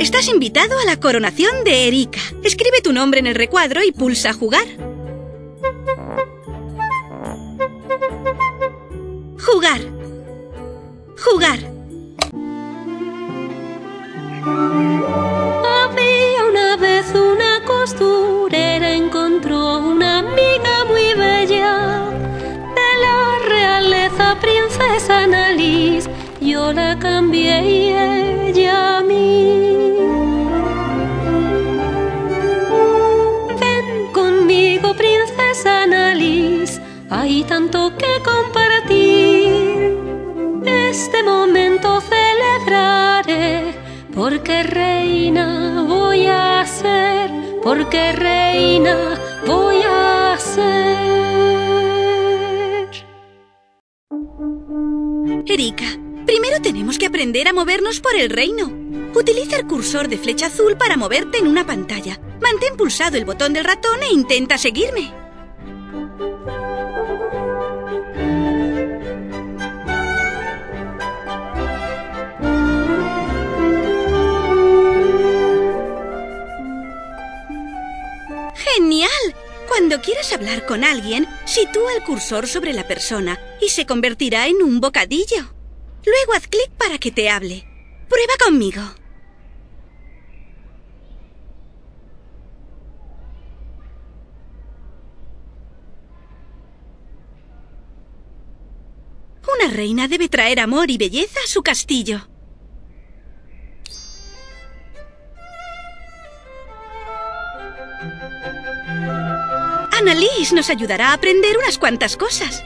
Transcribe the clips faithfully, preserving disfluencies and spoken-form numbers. Estás invitado a la coronación de Erika. Escribe tu nombre en el recuadro y pulsa jugar. Jugar. Jugar. Había una vez una costumbre. Encontró una amiga muy bella de la realeza, princesa Anneliese. Yo la cambié y ella a mí. Ven conmigo, princesa Anneliese, hay tanto que compartir. Este momento celebraré, porque reina voy a ser. Porque reina voy a ser. Erika, primero tenemos que aprender a movernos por el reino. Utiliza el cursor de flecha azul para moverte en una pantalla. Mantén pulsado el botón del ratón e intenta seguirme. ¡Genial! Cuando quieras hablar con alguien, sitúa el cursor sobre la persona y se convertirá en un bocadillo. Luego haz clic para que te hable. ¡Prueba conmigo! Una reina debe traer amor y belleza a su castillo. Anneliese nos ayudará a aprender unas cuantas cosas.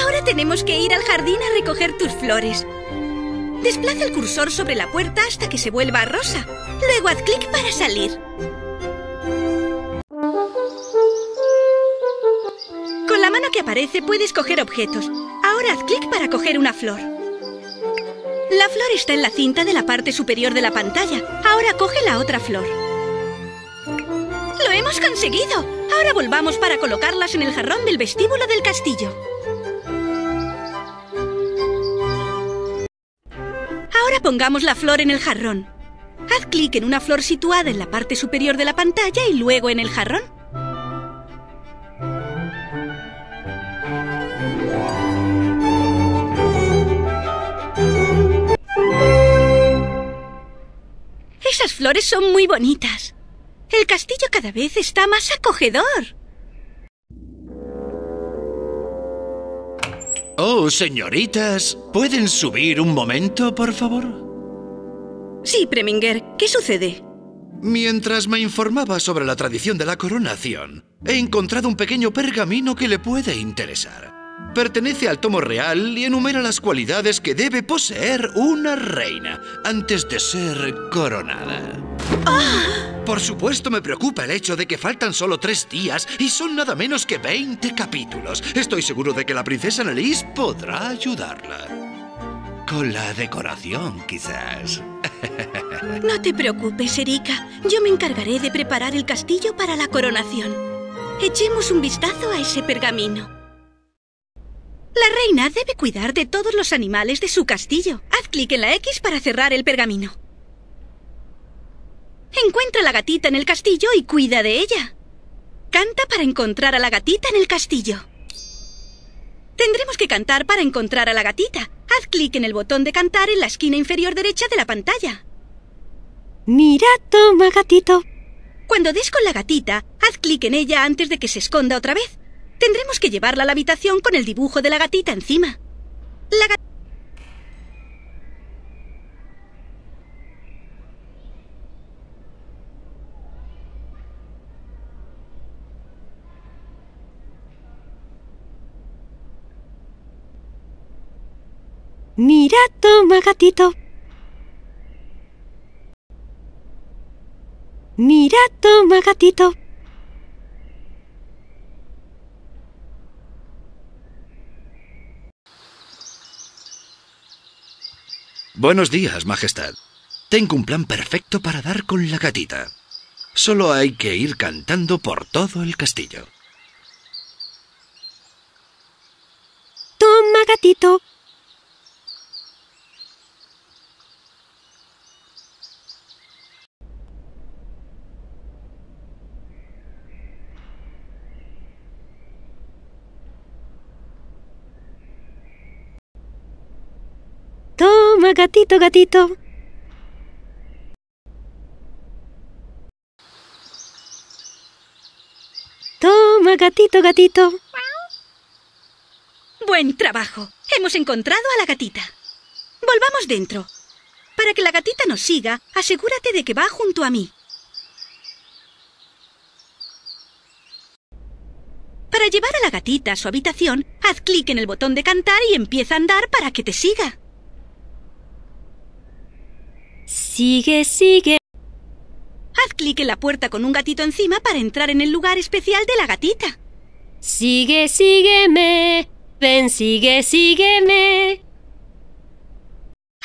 Ahora tenemos que ir al jardín a recoger tus flores. Desplaza el cursor sobre la puerta hasta que se vuelva rosa. Luego haz clic para salir. Con la mano que aparece puedes coger objetos. Ahora haz clic para coger una flor. La flor está en la cinta de la parte superior de la pantalla. Ahora coge la otra flor. ¡Lo hemos conseguido! Ahora volvamos para colocarlas en el jarrón del vestíbulo del castillo. Ahora pongamos la flor en el jarrón. Haz clic en una flor situada en la parte superior de la pantalla y luego en el jarrón. Esas flores son muy bonitas. El castillo cada vez está más acogedor. Oh, señoritas, ¿pueden subir un momento, por favor? Sí, Preminger, ¿qué sucede? Mientras me informaba sobre la tradición de la coronación, he encontrado un pequeño pergamino que le puede interesar. Pertenece al tomo real y enumera las cualidades que debe poseer una reina antes de ser coronada. ¡Ah! Por supuesto me preocupa el hecho de que faltan solo tres días y son nada menos que veinte capítulos. Estoy seguro de que la princesa Anneliese podrá ayudarla. Con la decoración, quizás. No te preocupes, Erika. Yo me encargaré de preparar el castillo para la coronación. Echemos un vistazo a ese pergamino. La reina debe cuidar de todos los animales de su castillo. Haz clic en la X para cerrar el pergamino. Encuentra a la gatita en el castillo y cuida de ella. Canta para encontrar a la gatita en el castillo. Tendremos que cantar para encontrar a la gatita. Haz clic en el botón de cantar en la esquina inferior derecha de la pantalla. Mira, toma gatito. Cuando des con la gatita, haz clic en ella antes de que se esconda otra vez. Tendremos que llevarla a la habitación con el dibujo de la gatita encima. La gatita... Mira, toma gatito. Mira, toma gatito. Buenos días, Majestad. Tengo un plan perfecto para dar con la gatita. Solo hay que ir cantando por todo el castillo. Toma, gatito. Toma, gatito, gatito. Toma, gatito, gatito. Buen trabajo. Hemos encontrado a la gatita. Volvamos dentro. Para que la gatita nos siga, asegúrate de que va junto a mí. Para llevar a la gatita a su habitación, haz clic en el botón de cantar y empieza a andar para que te siga. Sigue, sigue. Haz clic en la puerta con un gatito encima para entrar en el lugar especial de la gatita. Sigue, sígueme. Ven, sigue, sígueme.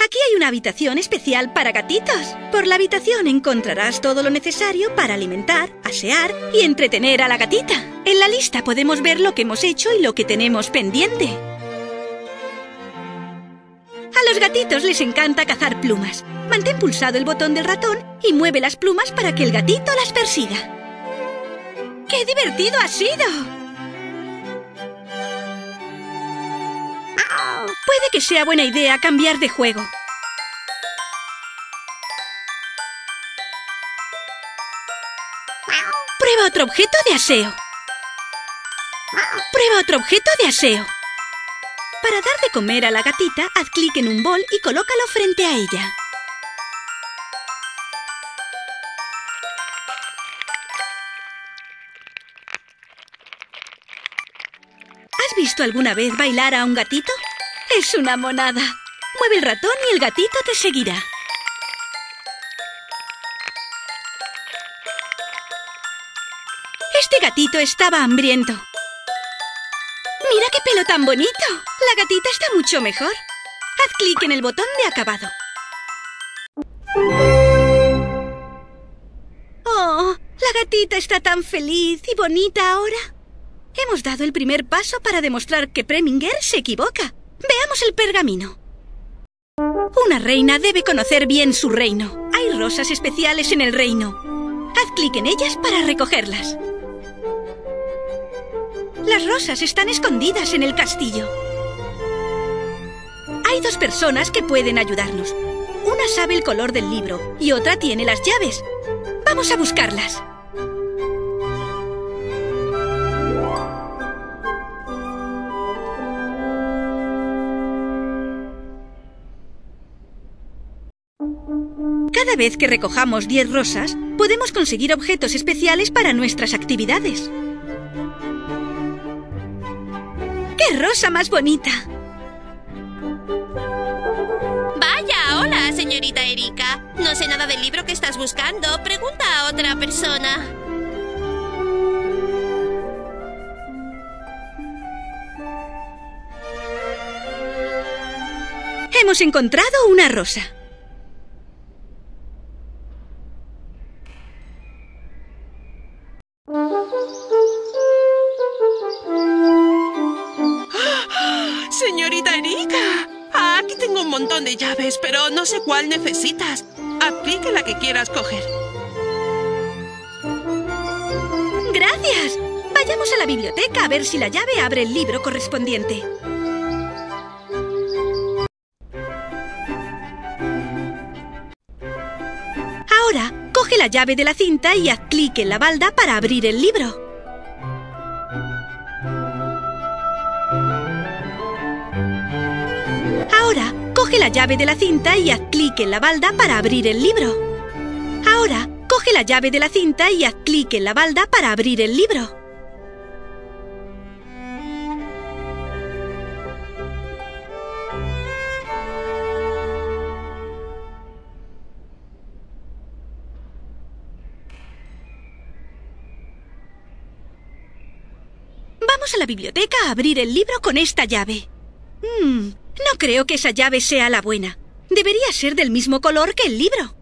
Aquí hay una habitación especial para gatitos. Por la habitación encontrarás todo lo necesario para alimentar, asear y entretener a la gatita. En la lista podemos ver lo que hemos hecho y lo que tenemos pendiente. A los gatitos les encanta cazar plumas. Mantén pulsado el botón del ratón y mueve las plumas para que el gatito las persiga. ¡Qué divertido ha sido! Puede que sea buena idea cambiar de juego. Prueba otro objeto de aseo. Prueba otro objeto de aseo. Para dar de comer a la gatita, haz clic en un bol y colócalo frente a ella. ¿Has visto alguna vez bailar a un gatito? Es una monada. Mueve el ratón y el gatito te seguirá. Este gatito estaba hambriento. ¡Mira qué pelo tan bonito! La gatita está mucho mejor. Haz clic en el botón de acabado. ¡Oh! La gatita está tan feliz y bonita ahora. Hemos dado el primer paso para demostrar que Preminger se equivoca. Veamos el pergamino. Una reina debe conocer bien su reino. Hay rosas especiales en el reino. Haz clic en ellas para recogerlas. Las rosas están escondidas en el castillo. Hay dos personas que pueden ayudarnos. Una sabe el color del libro y otra tiene las llaves. Vamos a buscarlas. Cada vez que recojamos diez rosas, podemos conseguir objetos especiales para nuestras actividades. ¡Qué rosa más bonita! Vaya, hola, señorita Erika. No sé nada del libro que estás buscando. Pregunta a otra persona. Hemos encontrado una rosa. Llaves, pero no sé cuál necesitas. Aplica la que quieras coger. ¡Gracias! Vayamos a la biblioteca a ver si la llave abre el libro correspondiente. Ahora, coge la llave de la cinta y haz clic en la balda para abrir el libro. Ahora, coge la llave de la cinta y haz clic en la balda para abrir el libro. Ahora, coge la llave de la cinta y haz clic en la balda para abrir el libro. Vamos a la biblioteca a abrir el libro con esta llave. Mmm... No creo que esa llave sea la buena. Debería ser del mismo color que el libro.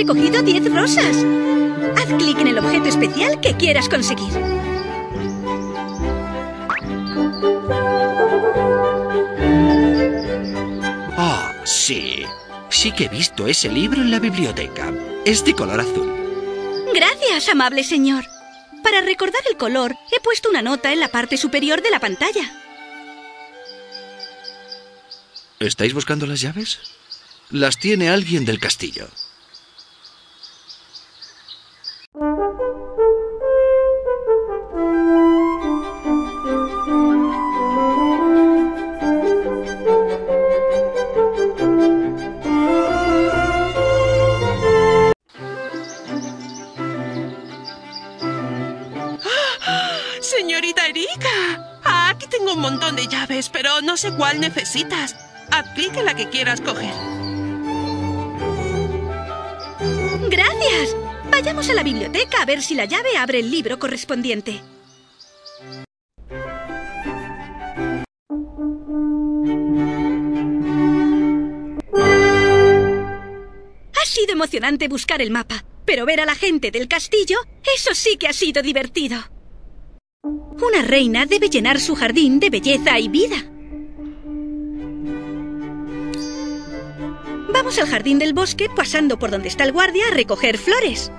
recogido diez rosas. Haz clic en el objeto especial que quieras conseguir. Ah, sí. Sí que he visto ese libro en la biblioteca. Es de color azul. Gracias, amable señor. Para recordar el color, he puesto una nota en la parte superior de la pantalla. ¿Estáis buscando las llaves? Las tiene alguien del castillo. ¡Señorita Erika! Ah, aquí tengo un montón de llaves, pero no sé cuál necesitas. Haz clic en la que quieras coger. ¡Gracias! Vayamos a la biblioteca a ver si la llave abre el libro correspondiente. Ha sido emocionante buscar el mapa, pero ver a la gente del castillo, eso sí que ha sido divertido. Una reina debe llenar su jardín de belleza y vida. Vamos al jardín del bosque, pasando por donde está el guardia, a recoger flores.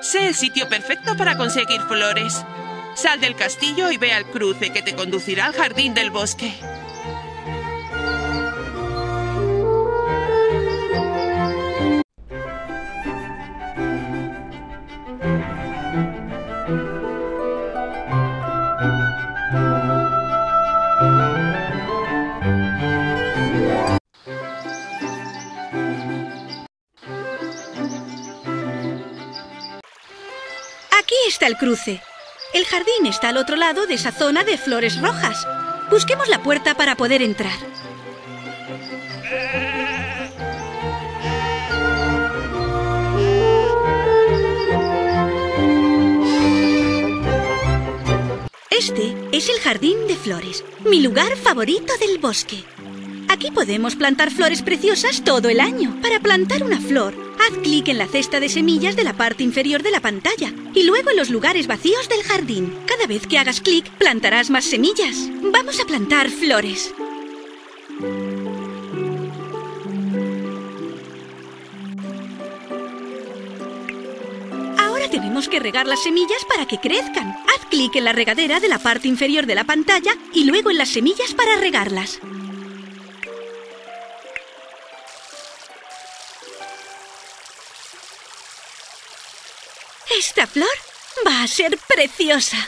Sé el sitio perfecto para conseguir flores. Sal del castillo y ve al cruce que te conducirá al jardín del bosque. El cruce. El jardín está al otro lado de esa zona de flores rojas. Busquemos la puerta para poder entrar. Este es el jardín de flores, mi lugar favorito del bosque. Aquí podemos plantar flores preciosas todo el año. Para plantar una flor, haz clic en la cesta de semillas de la parte inferior de la pantalla y luego en los lugares vacíos del jardín. Cada vez que hagas clic, plantarás más semillas. Vamos a plantar flores. Ahora tenemos que regar las semillas para que crezcan. Haz clic en la regadera de la parte inferior de la pantalla y luego en las semillas para regarlas. Esta flor va a ser preciosa.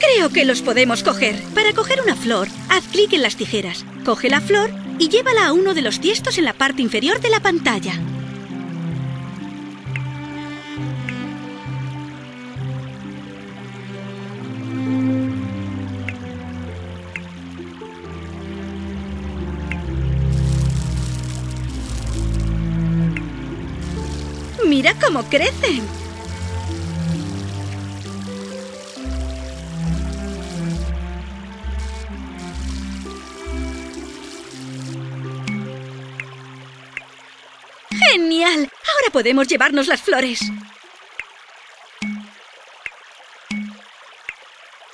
Creo que los podemos coger. Para coger una flor, haz clic en las tijeras. Coge la flor y llévala a uno de los tiestos en la parte inferior de la pantalla. ¡Mira cómo crecen! ¡Genial! Ahora podemos llevarnos las flores.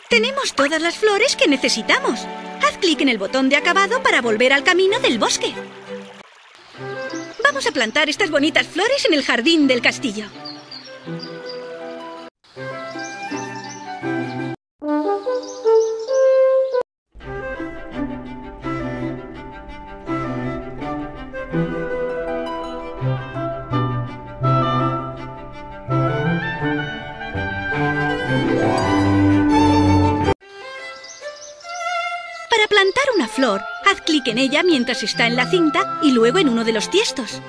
Tenemos todas las flores que necesitamos. Haz clic en el botón de acabado para volver al camino del bosque. Vamos a plantar estas bonitas flores en el jardín del castillo. Flor, haz clic en ella mientras está en la cinta y luego en uno de los tiestos.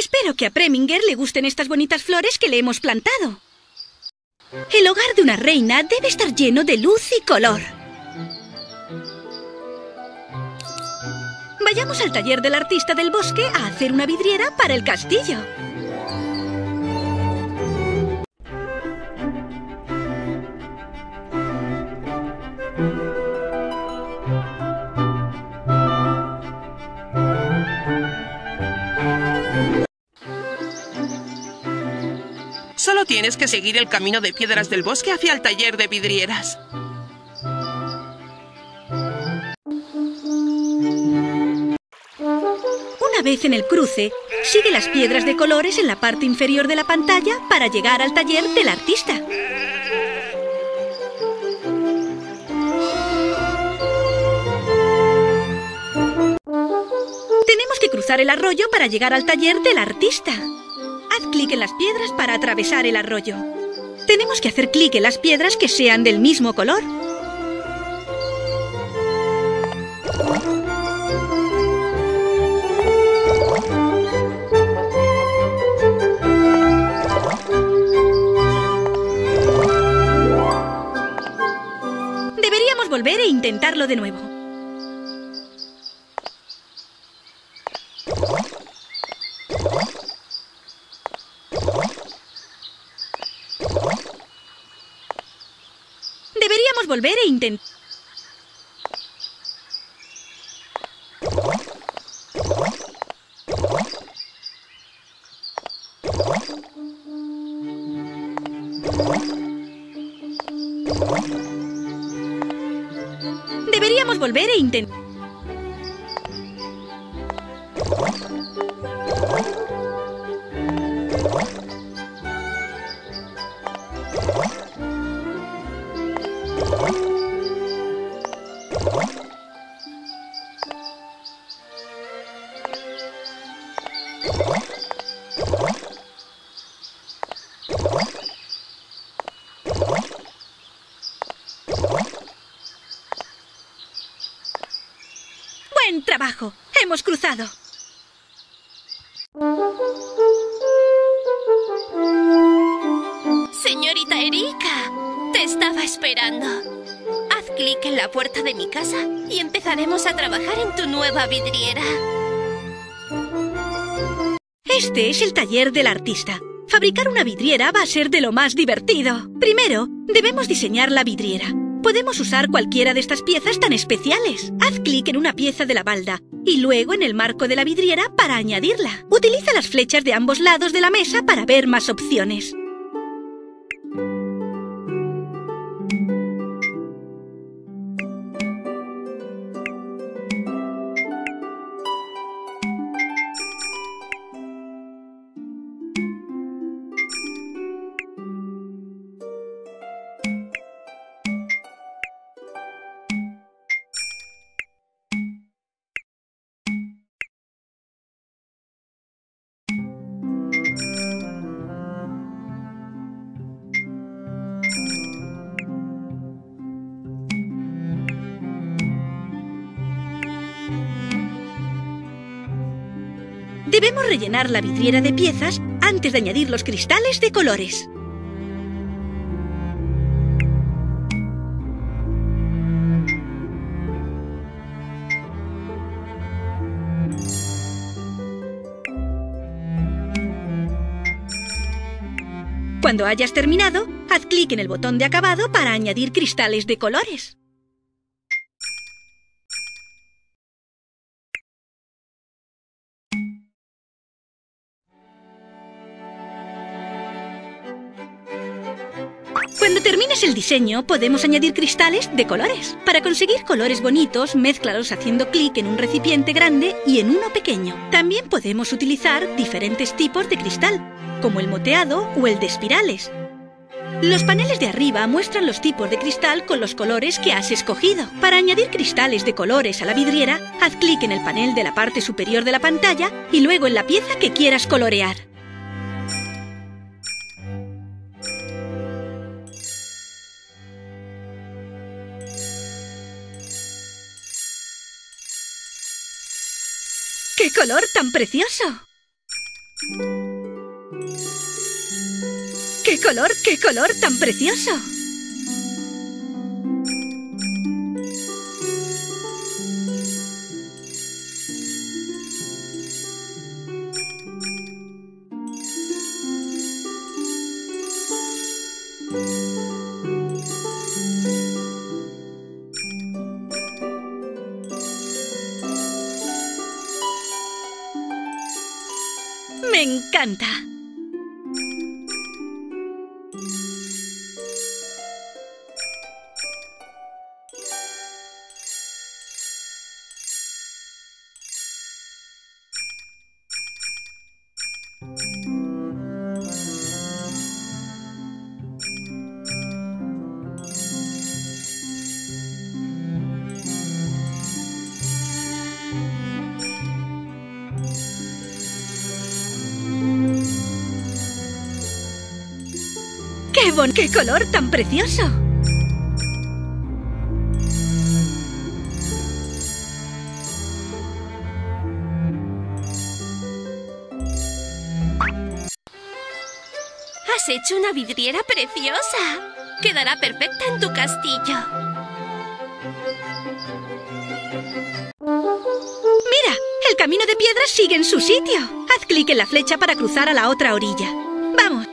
Espero que a Preminger le gusten estas bonitas flores que le hemos plantado. El hogar de una reina debe estar lleno de luz y color. Vayamos al taller del artista del bosque a hacer una vidriera para el castillo. Solo tienes que seguir el camino de piedras del bosque hacia el taller de vidrieras. Una vez en el cruce, sigue las piedras de colores en la parte inferior de la pantalla para llegar al taller del artista. Tenemos que cruzar el arroyo para llegar al taller del artista. Haz clic en las piedras para atravesar el arroyo. Tenemos que hacer clic en las piedras que sean del mismo color. Deberíamos volver e intentarlo de nuevo. Volver e intentar. Deberíamos volver e intentar. ¡Buen trabajo! ¡Hemos cruzado! Señorita Erika, te estaba esperando. Haz clic en la puerta de mi casa y empezaremos a trabajar en tu nueva vidriera. Este es el taller del artista. Fabricar una vidriera va a ser de lo más divertido. Primero, debemos diseñar la vidriera. Podemos usar cualquiera de estas piezas tan especiales. Haz clic en una pieza de la balda y luego en el marco de la vidriera para añadirla. Utiliza las flechas de ambos lados de la mesa para ver más opciones. Debemos rellenar la vidriera de piezas antes de añadir los cristales de colores. Cuando hayas terminado, haz clic en el botón de acabado para añadir cristales de colores. Cuando termines el diseño, podemos añadir cristales de colores. Para conseguir colores bonitos, mézclalos haciendo clic en un recipiente grande y en uno pequeño. También podemos utilizar diferentes tipos de cristal, como el moteado o el de espirales. Los paneles de arriba muestran los tipos de cristal con los colores que has escogido. Para añadir cristales de colores a la vidriera, haz clic en el panel de la parte superior de la pantalla y luego en la pieza que quieras colorear. ¡Qué color tan precioso! ¡Qué color, qué color tan precioso! ¡Me encanta! ¡Qué color tan precioso! ¡Has hecho una vidriera preciosa! ¡Quedará perfecta en tu castillo! ¡Mira! ¡El camino de piedra sigue en su sitio! Haz clic en la flecha para cruzar a la otra orilla. ¡Vamos!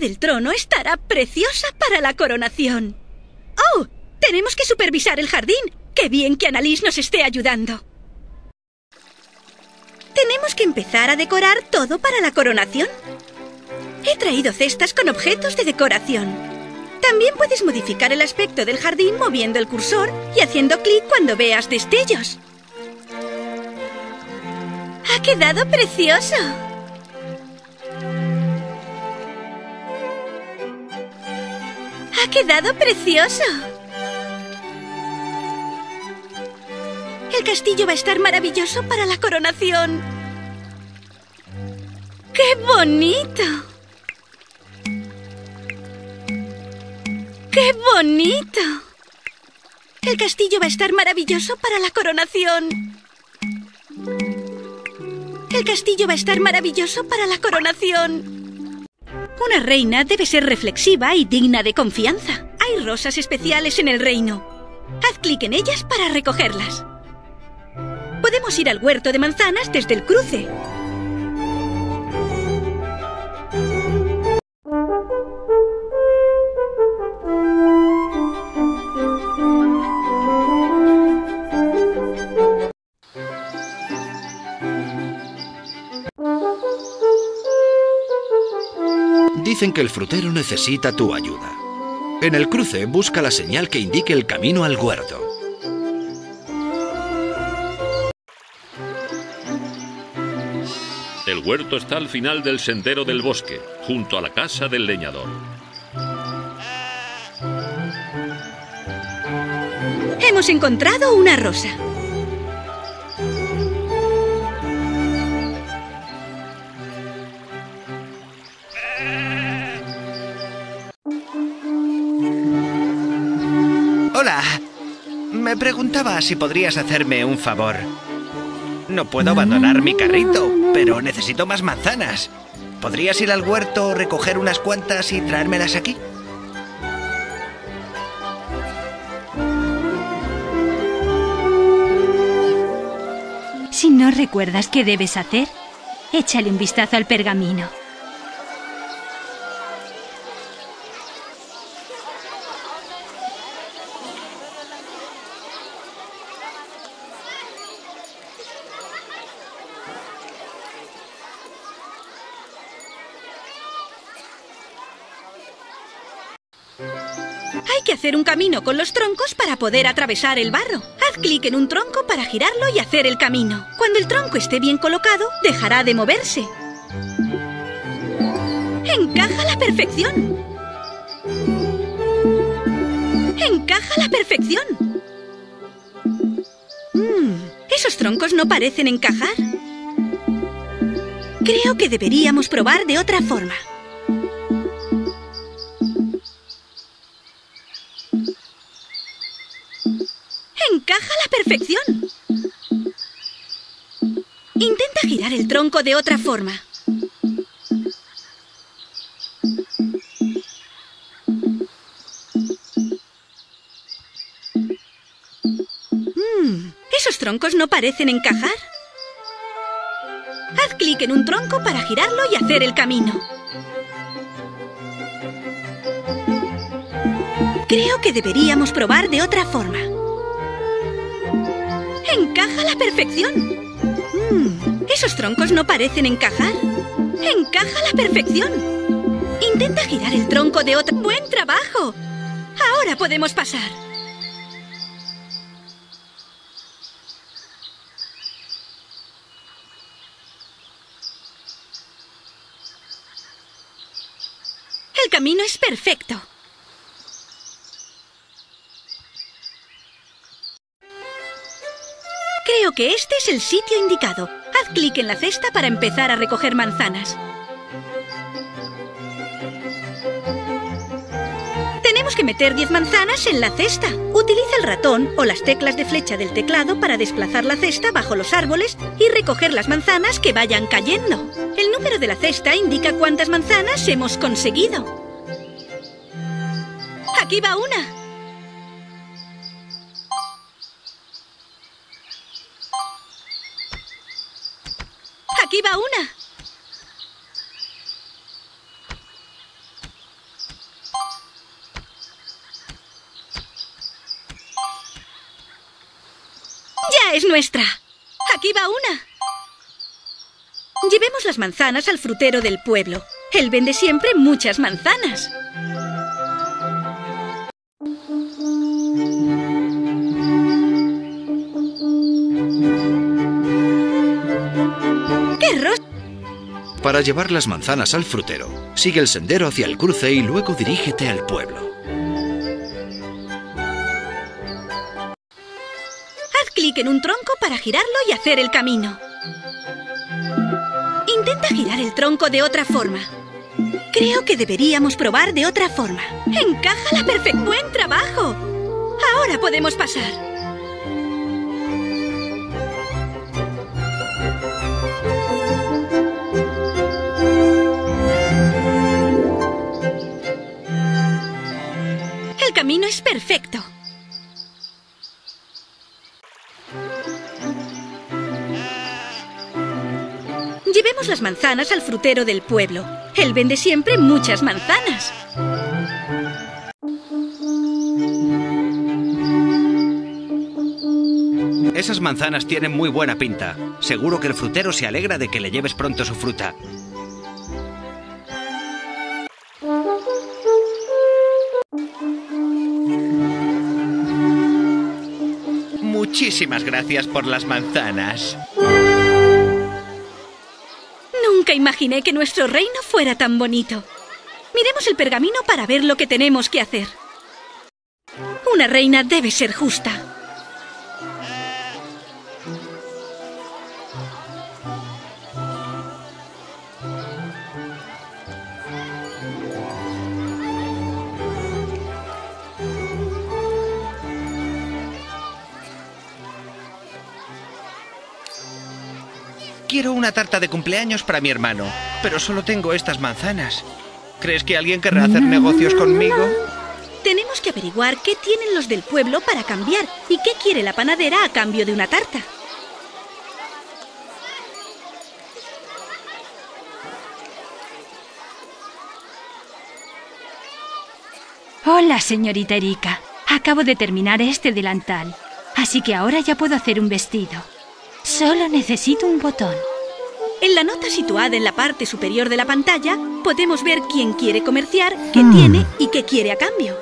El trono estará preciosa para la coronación. ¡Oh! Tenemos que supervisar el jardín. ¡Qué bien que Anneliese nos esté ayudando! Tenemos que empezar a decorar todo para la coronación. He traído cestas con objetos de decoración. También puedes modificar el aspecto del jardín moviendo el cursor y haciendo clic cuando veas destellos. ¡Ha quedado precioso! ¡Ha quedado precioso! El castillo va a estar maravilloso para la coronación. ¡Qué bonito! ¡Qué bonito! El castillo va a estar maravilloso para la coronación. El castillo va a estar maravilloso para la coronación. Una reina debe ser reflexiva y digna de confianza. Hay rosas especiales en el reino. Haz clic en ellas para recogerlas. Podemos ir al huerto de manzanas desde el cruce. Dicen que el frutero necesita tu ayuda. En el cruce, busca la señal que indique el camino al huerto. El huerto está al final del sendero del bosque, junto a la casa del leñador. Hemos encontrado una rosa. Me preguntaba si podrías hacerme un favor. No puedo abandonar mi carrito, pero necesito más manzanas. ¿Podrías ir al huerto, recoger unas cuantas y traérmelas aquí? Si no recuerdas qué debes hacer, échale un vistazo al pergamino. que hacer un camino con los troncos para poder atravesar el barro. Haz clic en un tronco para girarlo y hacer el camino. Cuando el tronco esté bien colocado, dejará de moverse. ¡Encaja a la perfección! ¡Encaja a la perfección! Mm, esos troncos no parecen encajar. Creo que deberíamos probar de otra forma. ¡Encaja a la perfección! Intenta girar el tronco de otra forma. Mm, esos troncos no parecen encajar. Haz clic en un tronco para girarlo y hacer el camino. Creo que deberíamos probar de otra forma. ¡Encaja a la perfección! Mm, esos troncos no parecen encajar. ¡Encaja a la perfección! Intenta girar el tronco de otra... ¡Buen trabajo! Ahora podemos pasar. El camino es perfecto. Creo que este es el sitio indicado. Haz clic en la cesta para empezar a recoger manzanas. Tenemos que meter diez manzanas en la cesta. Utiliza el ratón o las teclas de flecha del teclado para desplazar la cesta bajo los árboles y recoger las manzanas que vayan cayendo. El número de la cesta indica cuántas manzanas hemos conseguido. ¡Aquí va una! ¡Aquí va una! ¡Ya es nuestra! ¡Aquí va una! Llevemos las manzanas al frutero del pueblo. Él vende siempre muchas manzanas. Para llevar las manzanas al frutero, sigue el sendero hacia el cruce y luego dirígete al pueblo. Haz clic en un tronco para girarlo y hacer el camino. Intenta girar el tronco de otra forma. Creo que deberíamos probar de otra forma. ¡Encaja la perfección! ¡Buen trabajo! Ahora podemos pasar. El camino es perfecto. Llevemos las manzanas al frutero del pueblo. Él vende siempre muchas manzanas. Esas manzanas tienen muy buena pinta. Seguro que el frutero se alegra de que le lleves pronto su fruta. Muchísimas gracias por las manzanas. Nunca imaginé que nuestro reino fuera tan bonito. Miremos el pergamino para ver lo que tenemos que hacer. Una reina debe ser justa. Quiero una tarta de cumpleaños para mi hermano, pero solo tengo estas manzanas. ¿Crees que alguien querrá hacer negocios conmigo? Tenemos que averiguar qué tienen los del pueblo para cambiar y qué quiere la panadera a cambio de una tarta. Hola, señorita Erika. Acabo de terminar este delantal, así que ahora ya puedo hacer un vestido. Solo necesito un botón. En la nota situada en la parte superior de la pantalla podemos ver quién quiere comerciar, qué mm. tiene y qué quiere a cambio.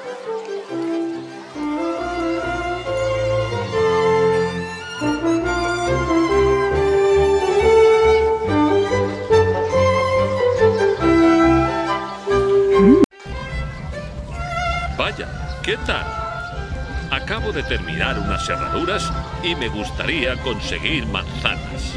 Acabo de terminar unas cerraduras y me gustaría conseguir manzanas.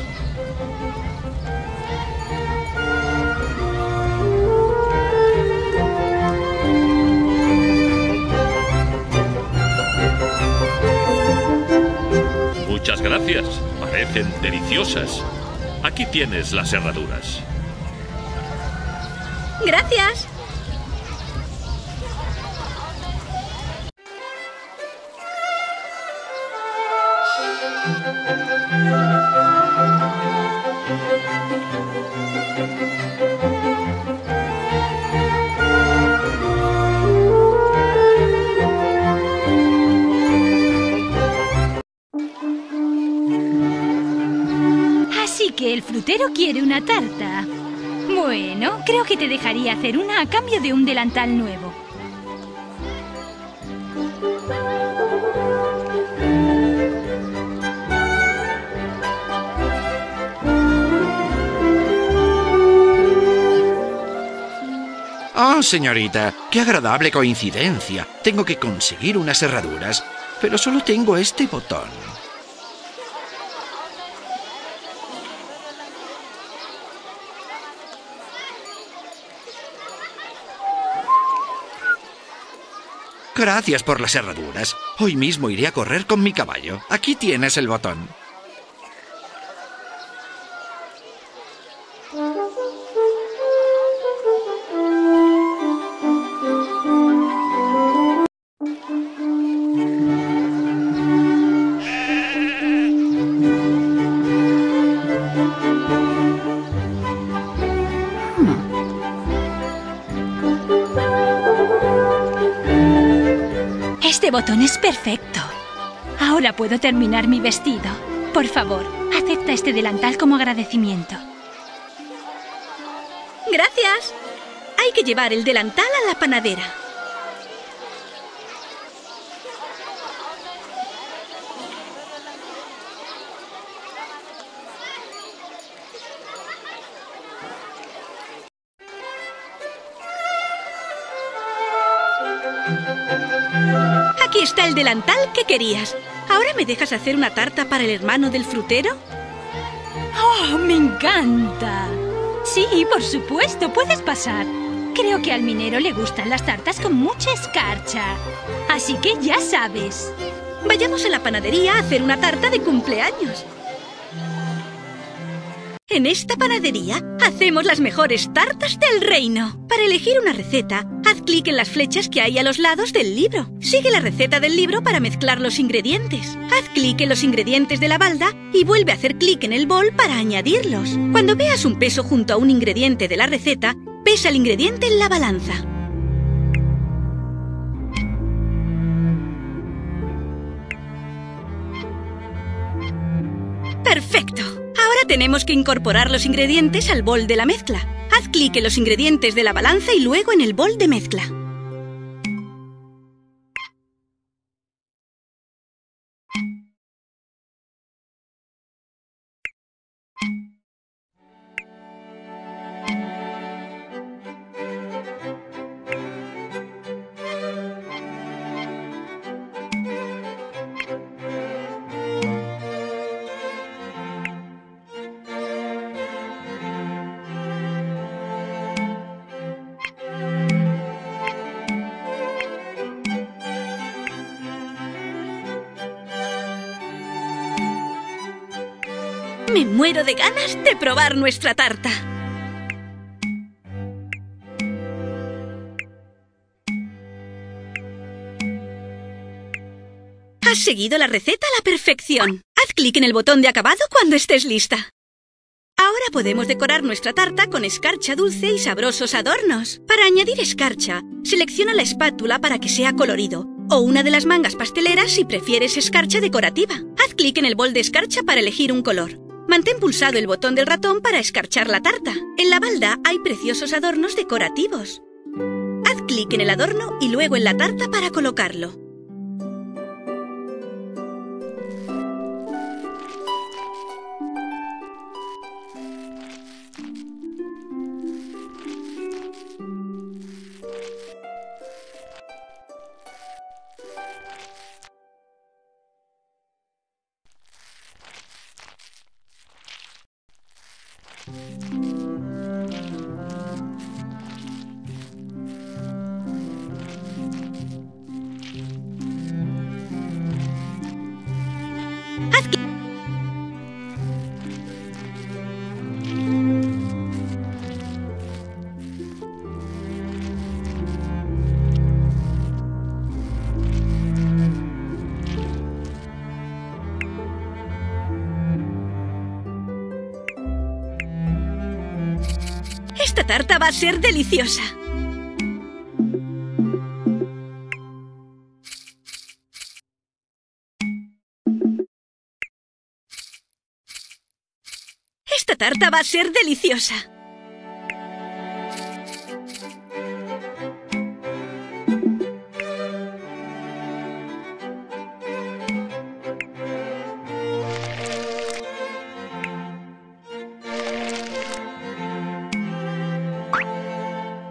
Muchas gracias, parecen deliciosas. Aquí tienes las herraduras. Gracias. Que el frutero quiere una tarta. Bueno, creo que te dejaría hacer una a cambio de un delantal nuevo. Oh, señorita, qué agradable coincidencia. Tengo que conseguir unas herraduras, pero solo tengo este botón. Gracias por las herraduras. Hoy mismo iré a correr con mi caballo. Aquí tienes el botón. Este botón es perfecto. Ahora puedo terminar mi vestido. Por favor, acepta este delantal como agradecimiento. Gracias. Hay que llevar el delantal a la panadera. Aquí está el delantal que querías. ¿Ahora me dejas hacer una tarta para el hermano del frutero? ¡Oh, me encanta! Sí, por supuesto, puedes pasar. Creo que al minero le gustan las tartas con mucha escarcha. Así que ya sabes. Vayamos a la panadería a hacer una tarta de cumpleaños. En esta panadería hacemos las mejores tartas del reino. Para elegir una receta, haz clic en las flechas que hay a los lados del libro. Sigue la receta del libro para mezclar los ingredientes. Haz clic en los ingredientes de la balda y vuelve a hacer clic en el bol para añadirlos. Cuando veas un peso junto a un ingrediente de la receta, pesa el ingrediente en la balanza. ¡Perfecto! Ahora tenemos que incorporar los ingredientes al bol de la mezcla. Haz clic en los ingredientes de la balanza y luego en el bol de mezcla. Me muero de ganas de probar nuestra tarta. Has seguido la receta a la perfección. Haz clic en el botón de acabado cuando estés lista. Ahora podemos decorar nuestra tarta con escarcha dulce y sabrosos adornos. Para añadir escarcha, selecciona la espátula para que sea colorido, o una de las mangas pasteleras si prefieres escarcha decorativa. Haz clic en el bol de escarcha para elegir un color. Mantén pulsado el botón del ratón para escarchar la tarta. En la balda hay preciosos adornos decorativos. Haz clic en el adorno y luego en la tarta para colocarlo. La tarta va a ser deliciosa. Esta tarta va a ser deliciosa.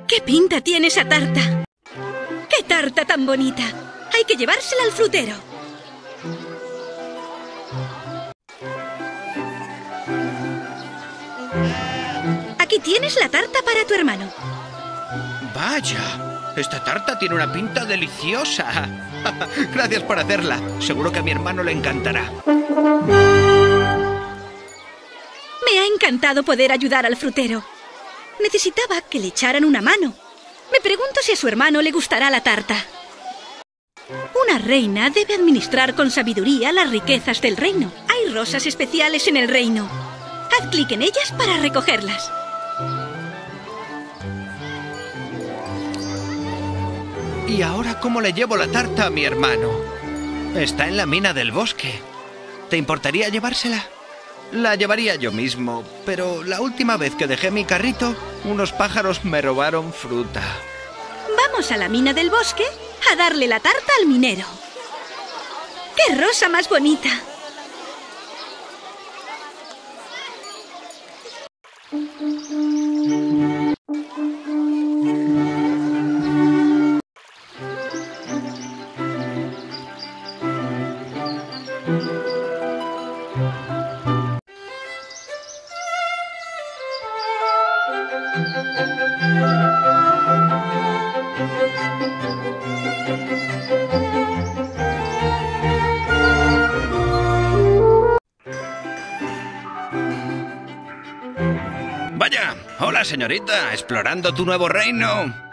¿Qué pinta tiene esa tarta? ¡Qué tarta tan bonita! Hay que llevársela al frutero. Aquí tienes la tarta para tu hermano. Vaya, esta tarta tiene una pinta deliciosa. Gracias por hacerla. Seguro que a mi hermano le encantará. Me ha encantado poder ayudar al frutero. Necesitaba que le echaran una mano. Me pregunto si a su hermano le gustará la tarta. Una reina debe administrar con sabiduría las riquezas del reino. Hay rosas especiales en el reino. Haz clic en ellas para recogerlas. ¿Y ahora cómo le llevo la tarta a mi hermano? Está en la mina del bosque. ¿Te importaría llevársela? La llevaría yo mismo, pero la última vez que dejé mi carrito, unos pájaros me robaron fruta. Vamos a la mina del bosque a darle la tarta al minero. ¡Qué rosa más bonita! Vaya, hola señorita, explorando tu nuevo reino.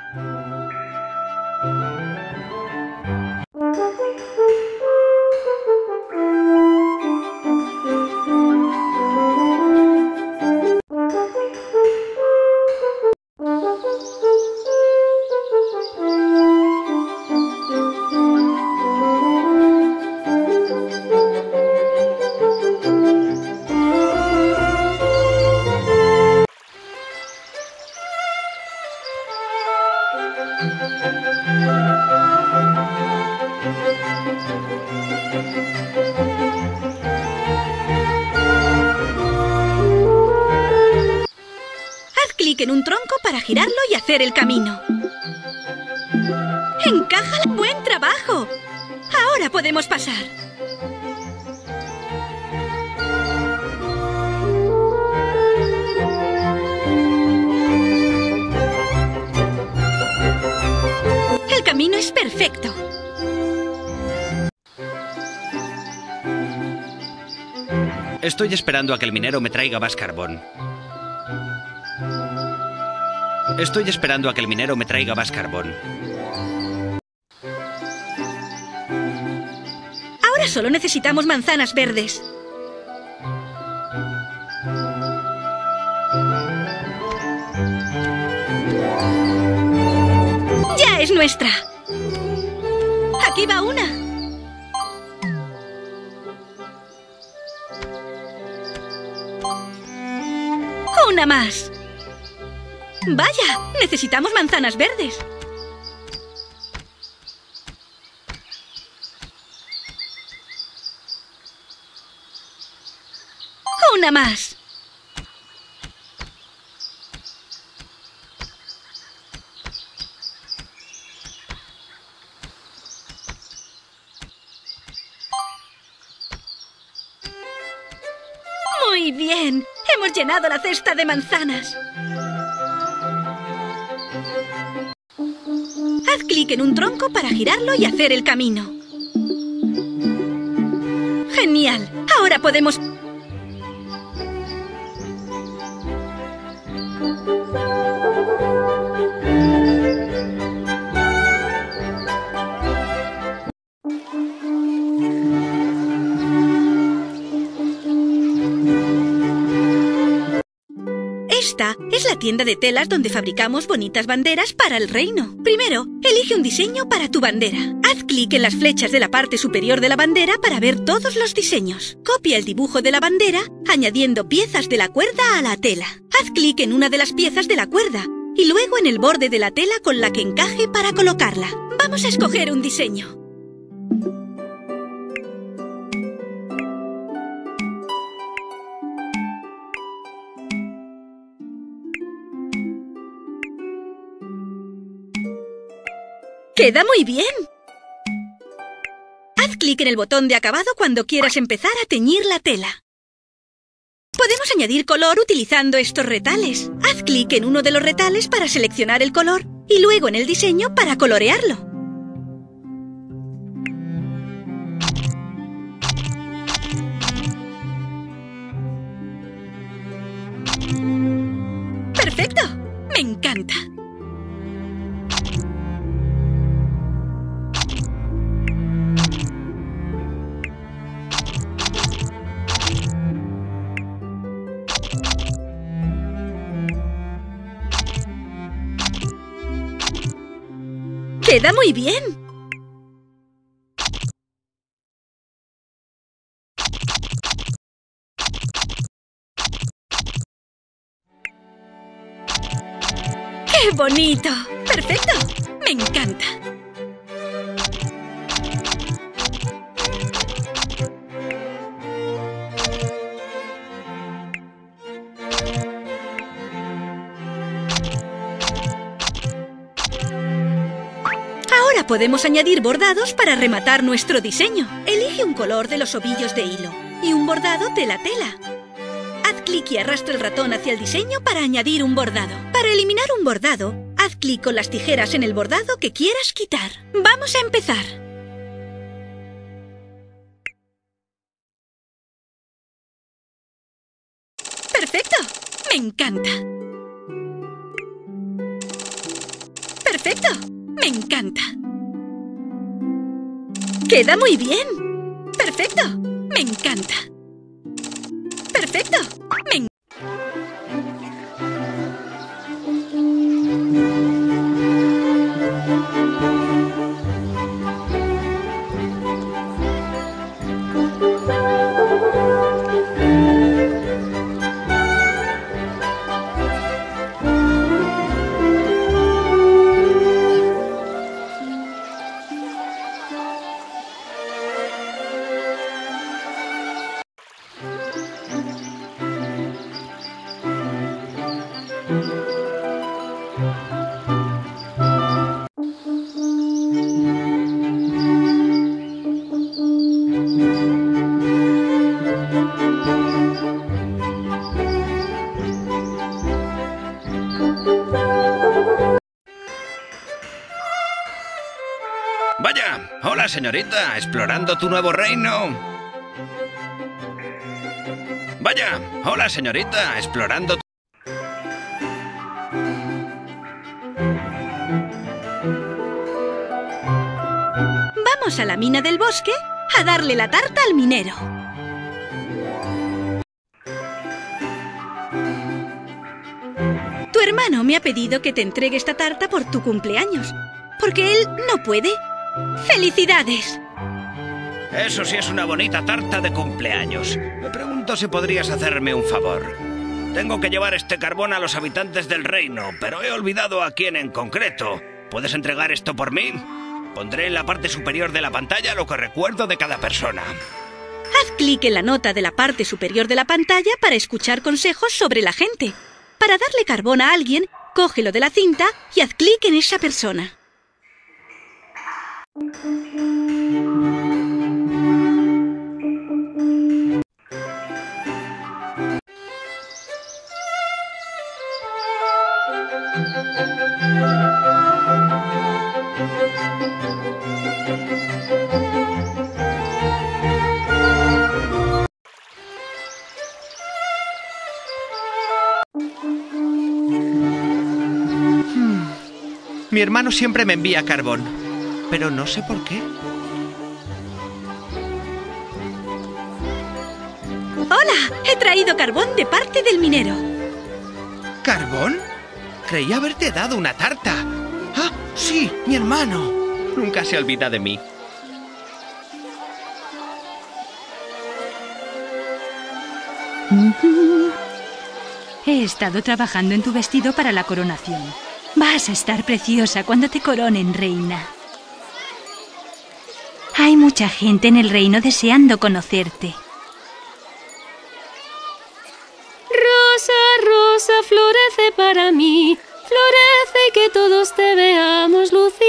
En un tronco para girarlo y hacer el camino. ¡Encájala! ¡Buen trabajo! Ahora podemos pasar. El camino es perfecto. Estoy esperando a que el minero me traiga más carbón. Estoy esperando a que el minero me traiga más carbón. Ahora solo necesitamos manzanas verdes. ¡Ya es nuestra! ¡Aquí va una! ¡Una más! ¡Vaya! ¡Necesitamos manzanas verdes! ¡Una más! ¡Muy bien! ¡Hemos llenado la cesta de manzanas! Haz clic en un tronco para girarlo y hacer el camino. ¡Genial! Ahora podemos... Esta es la tienda de telas donde fabricamos bonitas banderas para el reino. Primero, elige un diseño para tu bandera. Haz clic en las flechas de la parte superior de la bandera para ver todos los diseños. Copia el dibujo de la bandera añadiendo piezas de la cuerda a la tela. Haz clic en una de las piezas de la cuerda y luego en el borde de la tela con la que encaje para colocarla. Vamos a escoger un diseño. ¡Queda muy bien! Haz clic en el botón de acabado cuando quieras empezar a teñir la tela. Podemos añadir color utilizando estos retales. Haz clic en uno de los retales para seleccionar el color y luego en el diseño para colorearlo. ¡Perfecto! ¡Me encanta! ¡Queda muy bien! ¡Qué bonito! ¡Perfecto! ¡Me encanta! Podemos añadir bordados para rematar nuestro diseño. Elige un color de los ovillos de hilo y un bordado de la tela. Haz clic y arrastra el ratón hacia el diseño para añadir un bordado. Para eliminar un bordado, haz clic con las tijeras en el bordado que quieras quitar. ¡Vamos a empezar! ¡Perfecto! ¡Me encanta! ¡Perfecto! ¡Me encanta! ¡Queda muy bien! ¡Perfecto! ¡Me encanta! ¡Perfecto! ¡Me encanta! Señorita, explorando tu nuevo reino. Vaya, hola señorita, explorando tu... Vamos a la mina del bosque a darle la tarta al minero. Tu hermano me ha pedido que te entregue esta tarta por tu cumpleaños, porque él no puede. ¡Felicidades! Eso sí es una bonita tarta de cumpleaños. Me pregunto si podrías hacerme un favor. Tengo que llevar este carbón a los habitantes del reino, pero he olvidado a quién en concreto. ¿Puedes entregar esto por mí? Pondré en la parte superior de la pantalla lo que recuerdo de cada persona. Haz clic en la nota de la parte superior de la pantalla para escuchar consejos sobre la gente. Para darle carbón a alguien, cógelo de la cinta y haz clic en esa persona. Mi hermano siempre me envía carbón, pero no sé por qué. ¡Hola! He traído carbón de parte del minero. ¿Carbón? Creía haberte dado una tarta. ¡Ah, sí! ¡Mi hermano! Nunca se olvida de mí. He estado trabajando en tu vestido para la coronación. Vas a estar preciosa cuando te coronen, reina. Hay mucha gente en el reino deseando conocerte. Rosa florece para mí, florece y que todos te veamos lucir.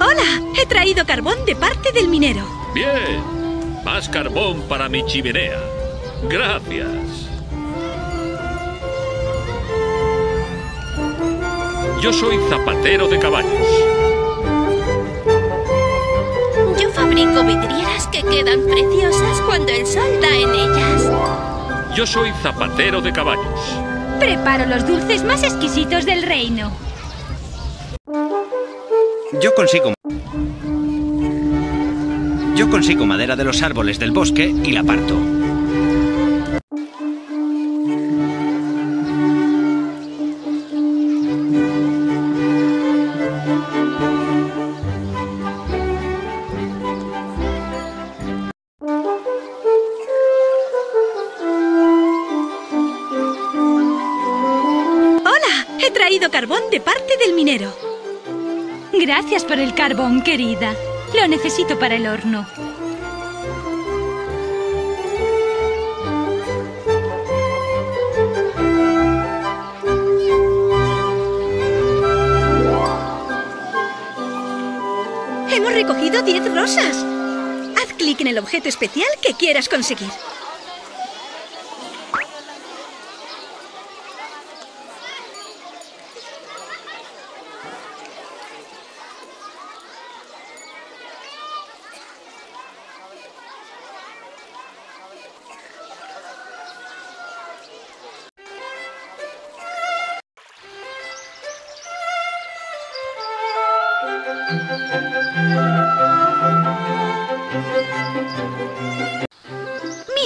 ¡Hola! He traído carbón de parte del minero. ¡Bien! Más carbón para mi chimenea. Gracias. Yo soy zapatero de caballos. Yo fabrico vidrieras que quedan preciosas cuando el sol da en ellas. Yo soy zapatero de caballos. Preparo los dulces más exquisitos del reino. Yo consigo... Yo consigo madera de los árboles del bosque y la parto. Carbón de parte del minero. Gracias por el carbón, querida. Lo necesito para el horno. Hemos recogido diez rosas. Haz clic en el objeto especial que quieras conseguir.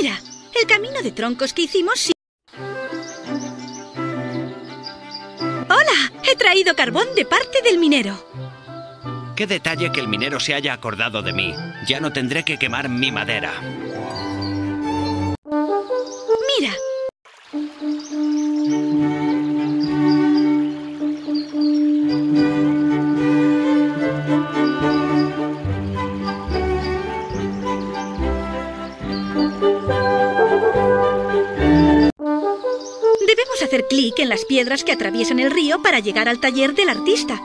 Mira, el camino de troncos que hicimos sí. ¡Hola! He traído carbón de parte del minero. Qué detalle que el minero se haya acordado de mí. Ya no tendré que quemar mi madera. Mira. Hacer clic en las piedras que atraviesan el río para llegar al taller del artista.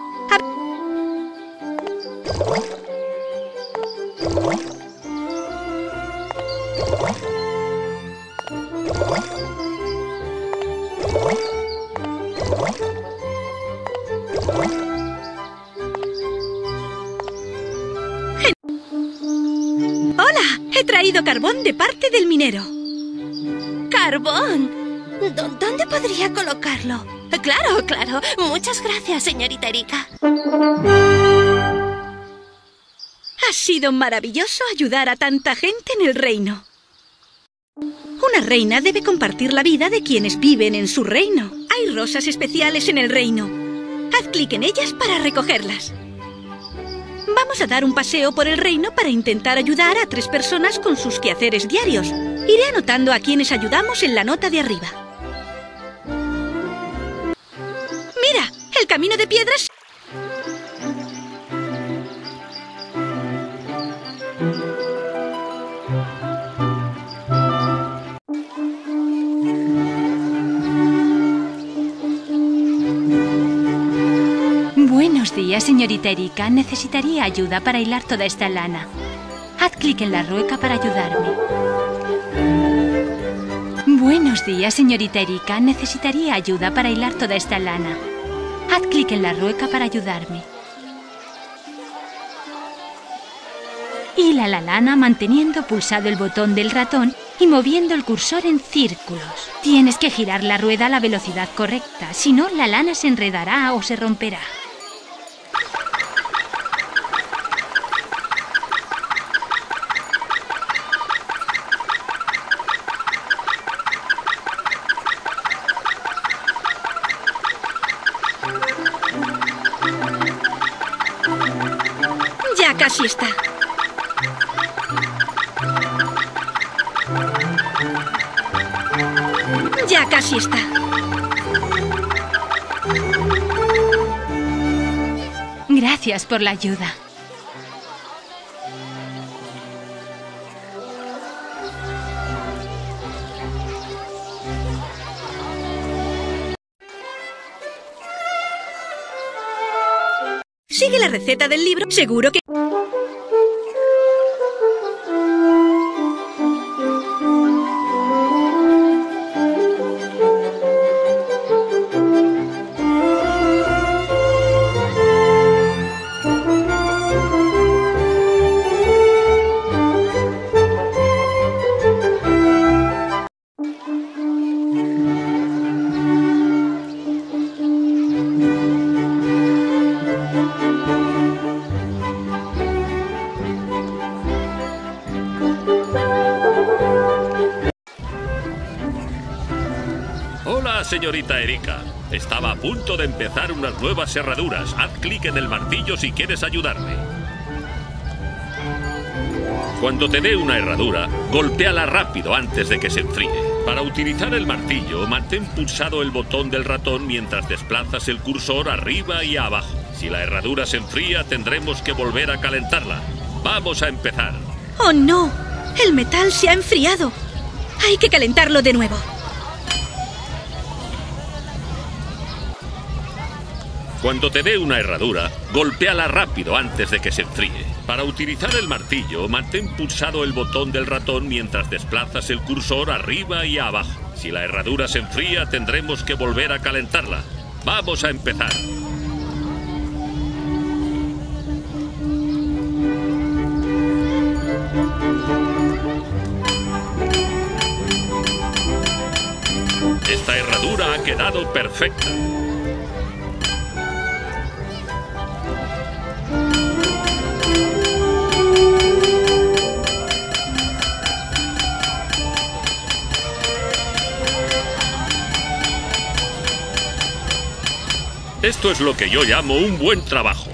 ¡Hola! He traído carbón de parte del minero. ¡Carbón! ¿Dónde podría colocarlo? Claro, claro. Muchas gracias, señorita Erika. Ha sido maravilloso ayudar a tanta gente en el reino. Una reina debe compartir la vida de quienes viven en su reino. Hay rosas especiales en el reino. Haz clic en ellas para recogerlas. Vamos a dar un paseo por el reino para intentar ayudar a tres personas con sus quehaceres diarios. Iré anotando a quienes ayudamos en la nota de arriba. ¡Mira! ¡El camino de piedras! Buenos días, señorita Erika. Necesitaría ayuda para hilar toda esta lana. Haz clic en la rueca para ayudarme. Buenos días, señorita Erika. Necesitaría ayuda para hilar toda esta lana. Haz clic en la rueca para ayudarme. Oscila la lana manteniendo pulsado el botón del ratón y moviendo el cursor en círculos. Tienes que girar la rueda a la velocidad correcta, si no la lana se enredará o se romperá. Ya casi está. Ya casi está. Gracias por la ayuda. Sigue la receta del libro, seguro que... Señorita Erika, estaba a punto de empezar unas nuevas herraduras. Haz clic en el martillo si quieres ayudarme. Cuando te dé una herradura, golpéala rápido antes de que se enfríe. Para utilizar el martillo, mantén pulsado el botón del ratón mientras desplazas el cursor arriba y abajo. Si la herradura se enfría, tendremos que volver a calentarla. Vamos a empezar. ¡Oh no! El metal se ha enfriado. Hay que calentarlo de nuevo. Cuando te dé una herradura, golpéala rápido antes de que se enfríe. Para utilizar el martillo, mantén pulsado el botón del ratón mientras desplazas el cursor arriba y abajo. Si la herradura se enfría, tendremos que volver a calentarla. ¡Vamos a empezar! Esta herradura ha quedado perfecta. Esto es lo que yo llamo un buen trabajo.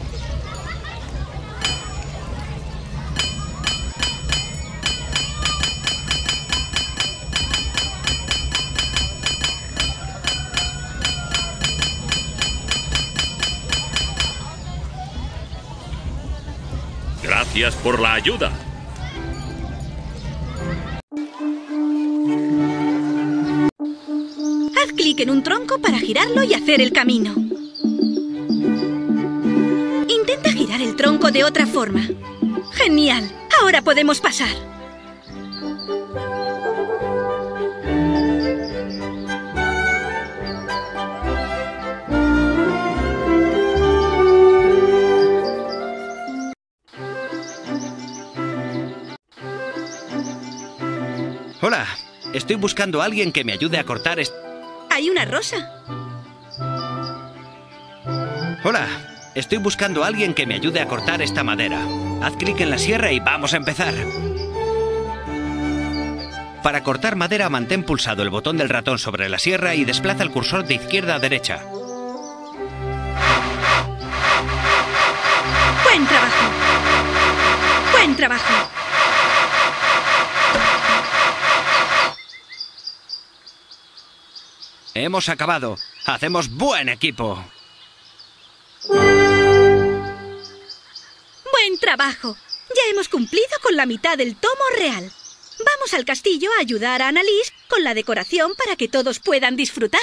Gracias por la ayuda. Haz clic en un tronco para girarlo y hacer el camino. El tronco de otra forma. ¡Genial! Ahora podemos pasar. Hola, estoy buscando a alguien que me ayude a cortar este... Hay una rosa. Hola. Estoy buscando a alguien que me ayude a cortar esta madera. Haz clic en la sierra y vamos a empezar. Para cortar madera, mantén pulsado el botón del ratón sobre la sierra y desplaza el cursor de izquierda a derecha. ¡Buen trabajo! ¡Buen trabajo! Hemos acabado. Hacemos buen equipo. ¡Buen trabajo! Ya hemos cumplido con la mitad del tomo real. Vamos al castillo a ayudar a Anneliese con la decoración para que todos puedan disfrutar.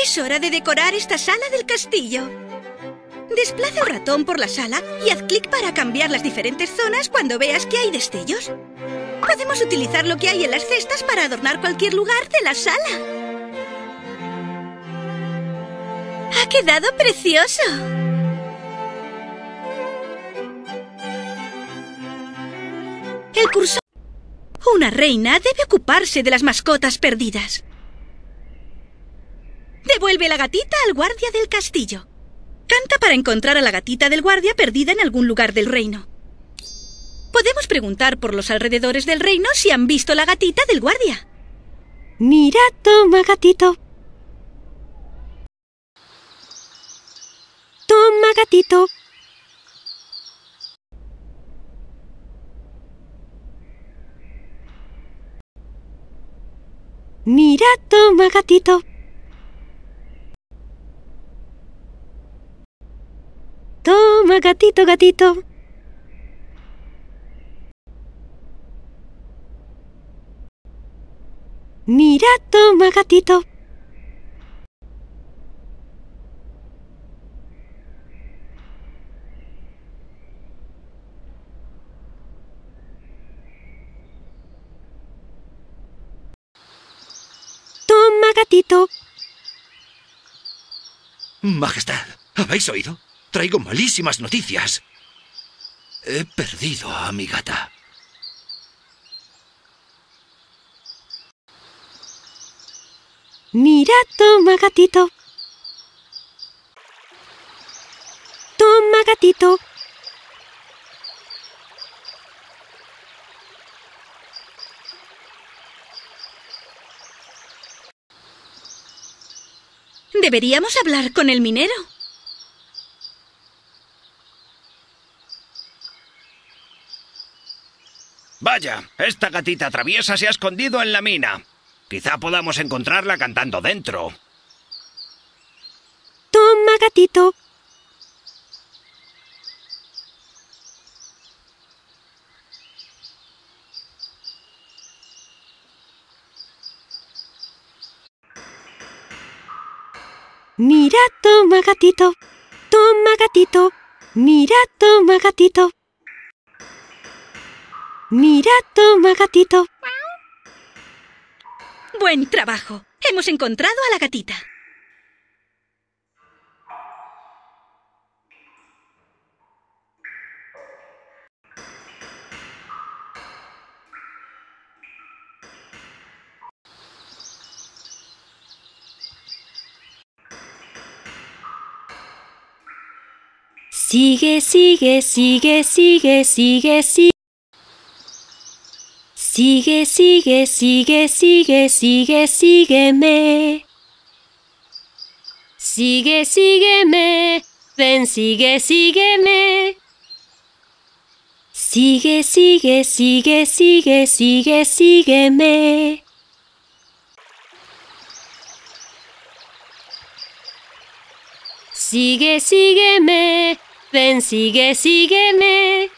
Es hora de decorar esta sala del castillo. Desplaza el ratón por la sala y haz clic para cambiar las diferentes zonas cuando veas que hay destellos. Podemos utilizar lo que hay en las cestas para adornar cualquier lugar de la sala. ¡Ha quedado precioso! El cursor... Una reina debe ocuparse de las mascotas perdidas. Devuelve la gatita al guardia del castillo. Canta para encontrar a la gatita del guardia perdida en algún lugar del reino. Podemos preguntar por los alrededores del reino si han visto la gatita del guardia. Mira, toma gatito. Toma gatito. Mira, toma gatito. Toma gatito, gatito. Mira, toma gatito. Toma gatito. Majestad, ¿habéis oído? Traigo malísimas noticias. He perdido a mi gata. Mira, toma gatito. Toma gatito. Deberíamos hablar con el minero. Vaya, esta gatita traviesa se ha escondido en la mina. Quizá podamos encontrarla cantando dentro. Toma, gatito. Mira, toma, gatito. Toma, gatito. Mira, toma, gatito. Mira, toma, gatito. ¡Buen trabajo! ¡Hemos encontrado a la gatita! Sigue, sigue, sigue, sigue, sigue, sigue. Sigue, sigue, sigue, sigue, sigue, sígueme. Sigue, sígueme. Ven, sigue, sígueme. Sigue, sigue, sigue, sigue, sigue, sígueme. Sigue, sígueme. Ven, sigue, sígueme.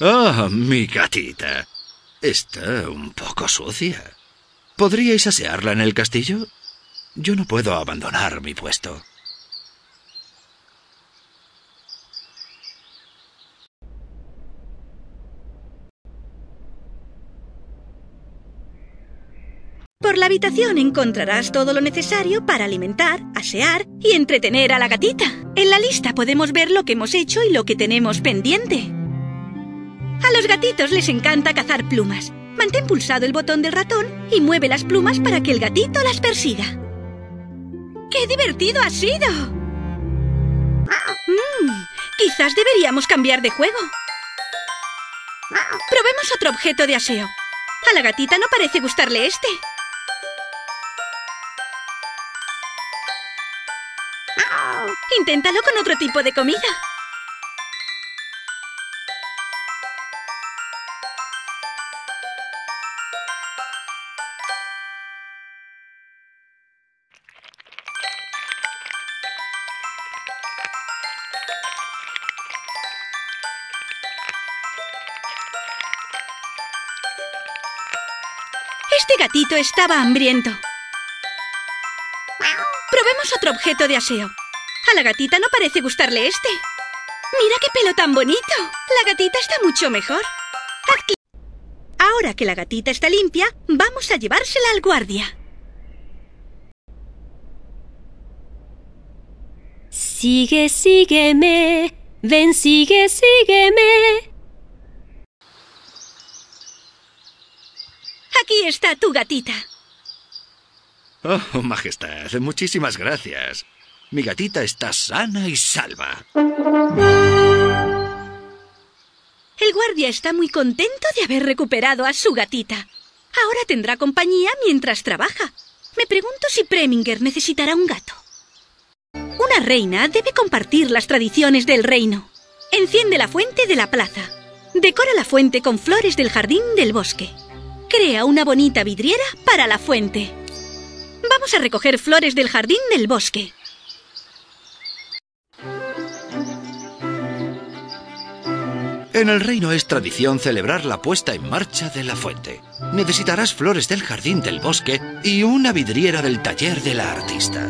Ah, oh, mi gatita. Está un poco sucia. ¿Podríais asearla en el castillo? Yo no puedo abandonar mi puesto. Por la habitación encontrarás todo lo necesario para alimentar, asear y entretener a la gatita. En la lista podemos ver lo que hemos hecho y lo que tenemos pendiente. A los gatitos les encanta cazar plumas. Mantén pulsado el botón del ratón y mueve las plumas para que el gatito las persiga. ¡Qué divertido ha sido! Mm, quizás deberíamos cambiar de juego. Probemos otro objeto de aseo. A la gatita no parece gustarle este. Inténtalo con otro tipo de comida. Este gatito estaba hambriento. Probemos otro objeto de aseo. A la gatita no parece gustarle este. ¡Mira qué pelo tan bonito! La gatita está mucho mejor. Ahora que la gatita está limpia, vamos a llevársela al guardia. Sigue, sígueme. Ven, sigue, sígueme. Aquí está tu gatita. Oh, Majestad, muchísimas gracias. Mi gatita está sana y salva. El guardia está muy contento de haber recuperado a su gatita. Ahora tendrá compañía mientras trabaja. Me pregunto si Preminger necesitará un gato. Una reina debe compartir las tradiciones del reino. Enciende la fuente de la plaza. Decora la fuente con flores del jardín del bosque. Crea una bonita vidriera para la fuente. Vamos a recoger flores del jardín del bosque. En el reino es tradición celebrar la puesta en marcha de la fuente. Necesitarás flores del jardín del bosque y una vidriera del taller de la artista.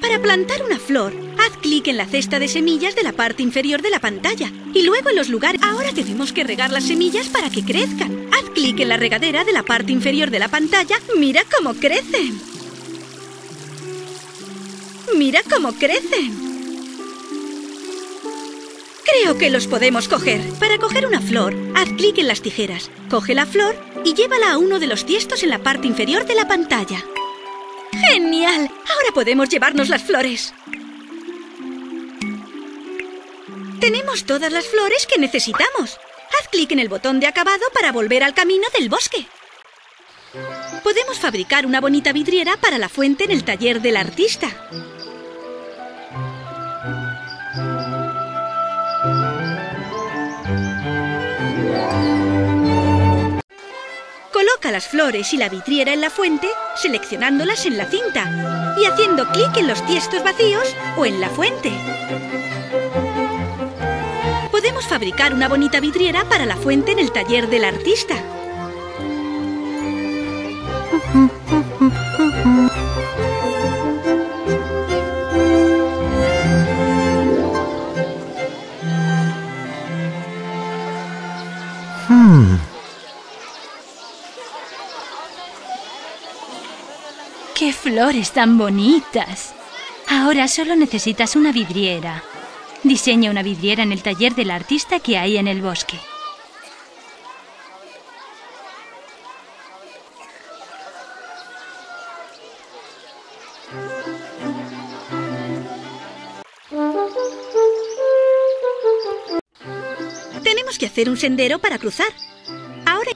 Para plantar una flor, haz clic en la cesta de semillas de la parte inferior de la pantalla y luego en los lugares... Ahora tenemos que regar las semillas para que crezcan. Haz clic en la regadera de la parte inferior de la pantalla. ¡Mira cómo crecen! ¡Mira cómo crecen! Creo que los podemos coger. Para coger una flor, haz clic en las tijeras. Coge la flor y llévala a uno de los tiestos en la parte inferior de la pantalla. ¡Genial! Ahora podemos llevarnos las flores. Tenemos todas las flores que necesitamos. Haz clic en el botón de acabado para volver al camino del bosque. Podemos fabricar una bonita vidriera para la fuente en el taller del artista. Coloca las flores y la vidriera en la fuente, seleccionándolas en la cinta y haciendo clic en los tiestos vacíos o en la fuente. Podemos fabricar una bonita vidriera para la fuente en el taller del artista. Hmm. ¡Qué flores tan bonitas! Ahora solo necesitas una vidriera. Diseña una vidriera en el taller del artista que hay en el bosque. Tenemos que hacer un sendero para cruzar. Ahora...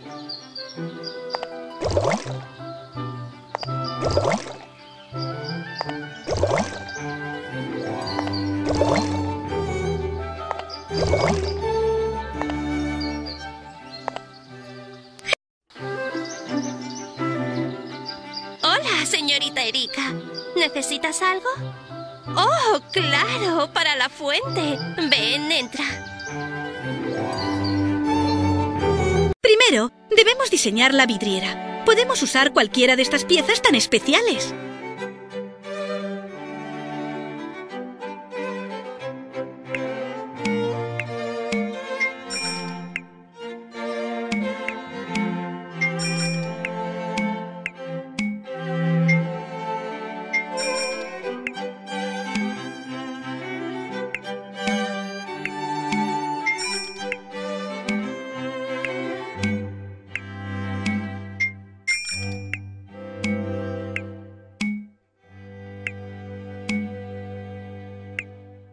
Señorita Erika, ¿necesitas algo? ¡Oh, claro! ¡Para la fuente! Ven, entra. Primero, debemos diseñar la vidriera. Podemos usar cualquiera de estas piezas tan especiales.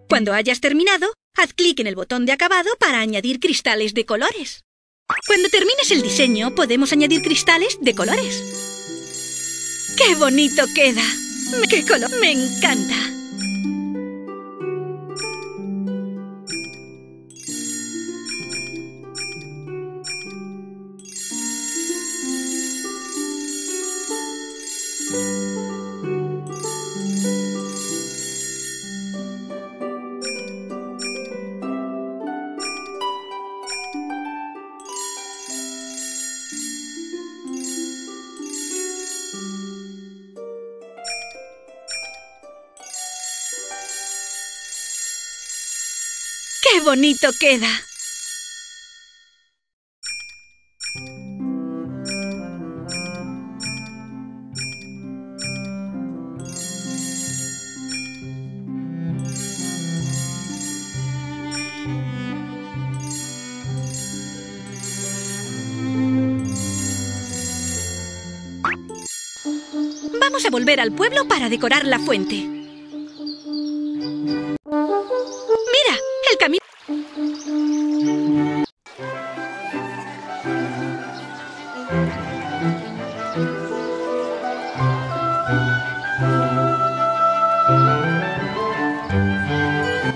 Cuando hayas terminado, haz clic en el botón de acabado para añadir cristales de colores. Cuando termines el diseño, podemos añadir cristales de colores. ¡Qué bonito queda! ¡Qué color! ¡Me encanta! ¡Qué bonito queda! Vamos a volver al pueblo para decorar la fuente. ¡Mira! ¡El camino!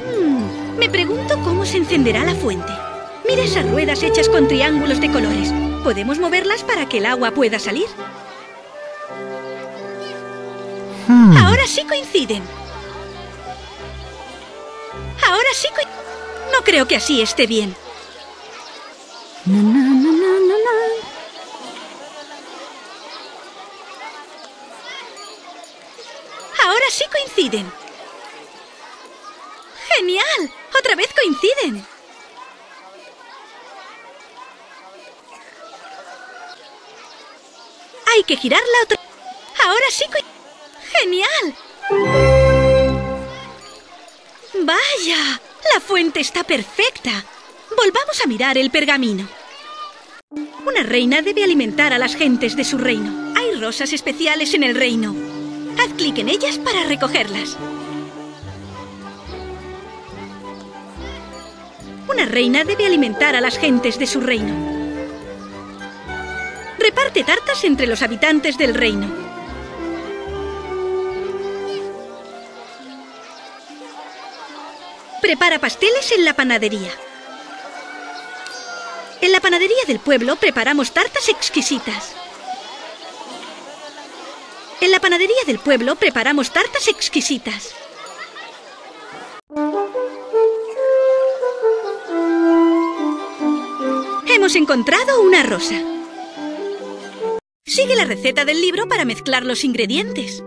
Hmm, me pregunto cómo se encenderá la fuente. Mira esas ruedas hechas con triángulos de colores. Podemos moverlas para que el agua pueda salir. Hmm. Ahora sí coinciden. Ahora sí coinciden. No creo que así esté bien. Na, na, na, na, na, na. Ahora sí coinciden. ¡Genial! ¡Otra vez coinciden! Hay que girarla otra vez. Ahora sí coinciden. ¡Genial! ¡Vaya! La fuente está perfecta. Volvamos a mirar el pergamino. Una reina debe alimentar a las gentes de su reino. Hay rosas especiales en el reino. Haz clic en ellas para recogerlas. Una reina debe alimentar a las gentes de su reino. Reparte tartas entre los habitantes del reino. Prepara pasteles en la panadería. En la panadería del pueblo preparamos tartas exquisitas. En la panadería del pueblo preparamos tartas exquisitas. Hemos encontrado una rosa. Sigue la receta del libro para mezclar los ingredientes.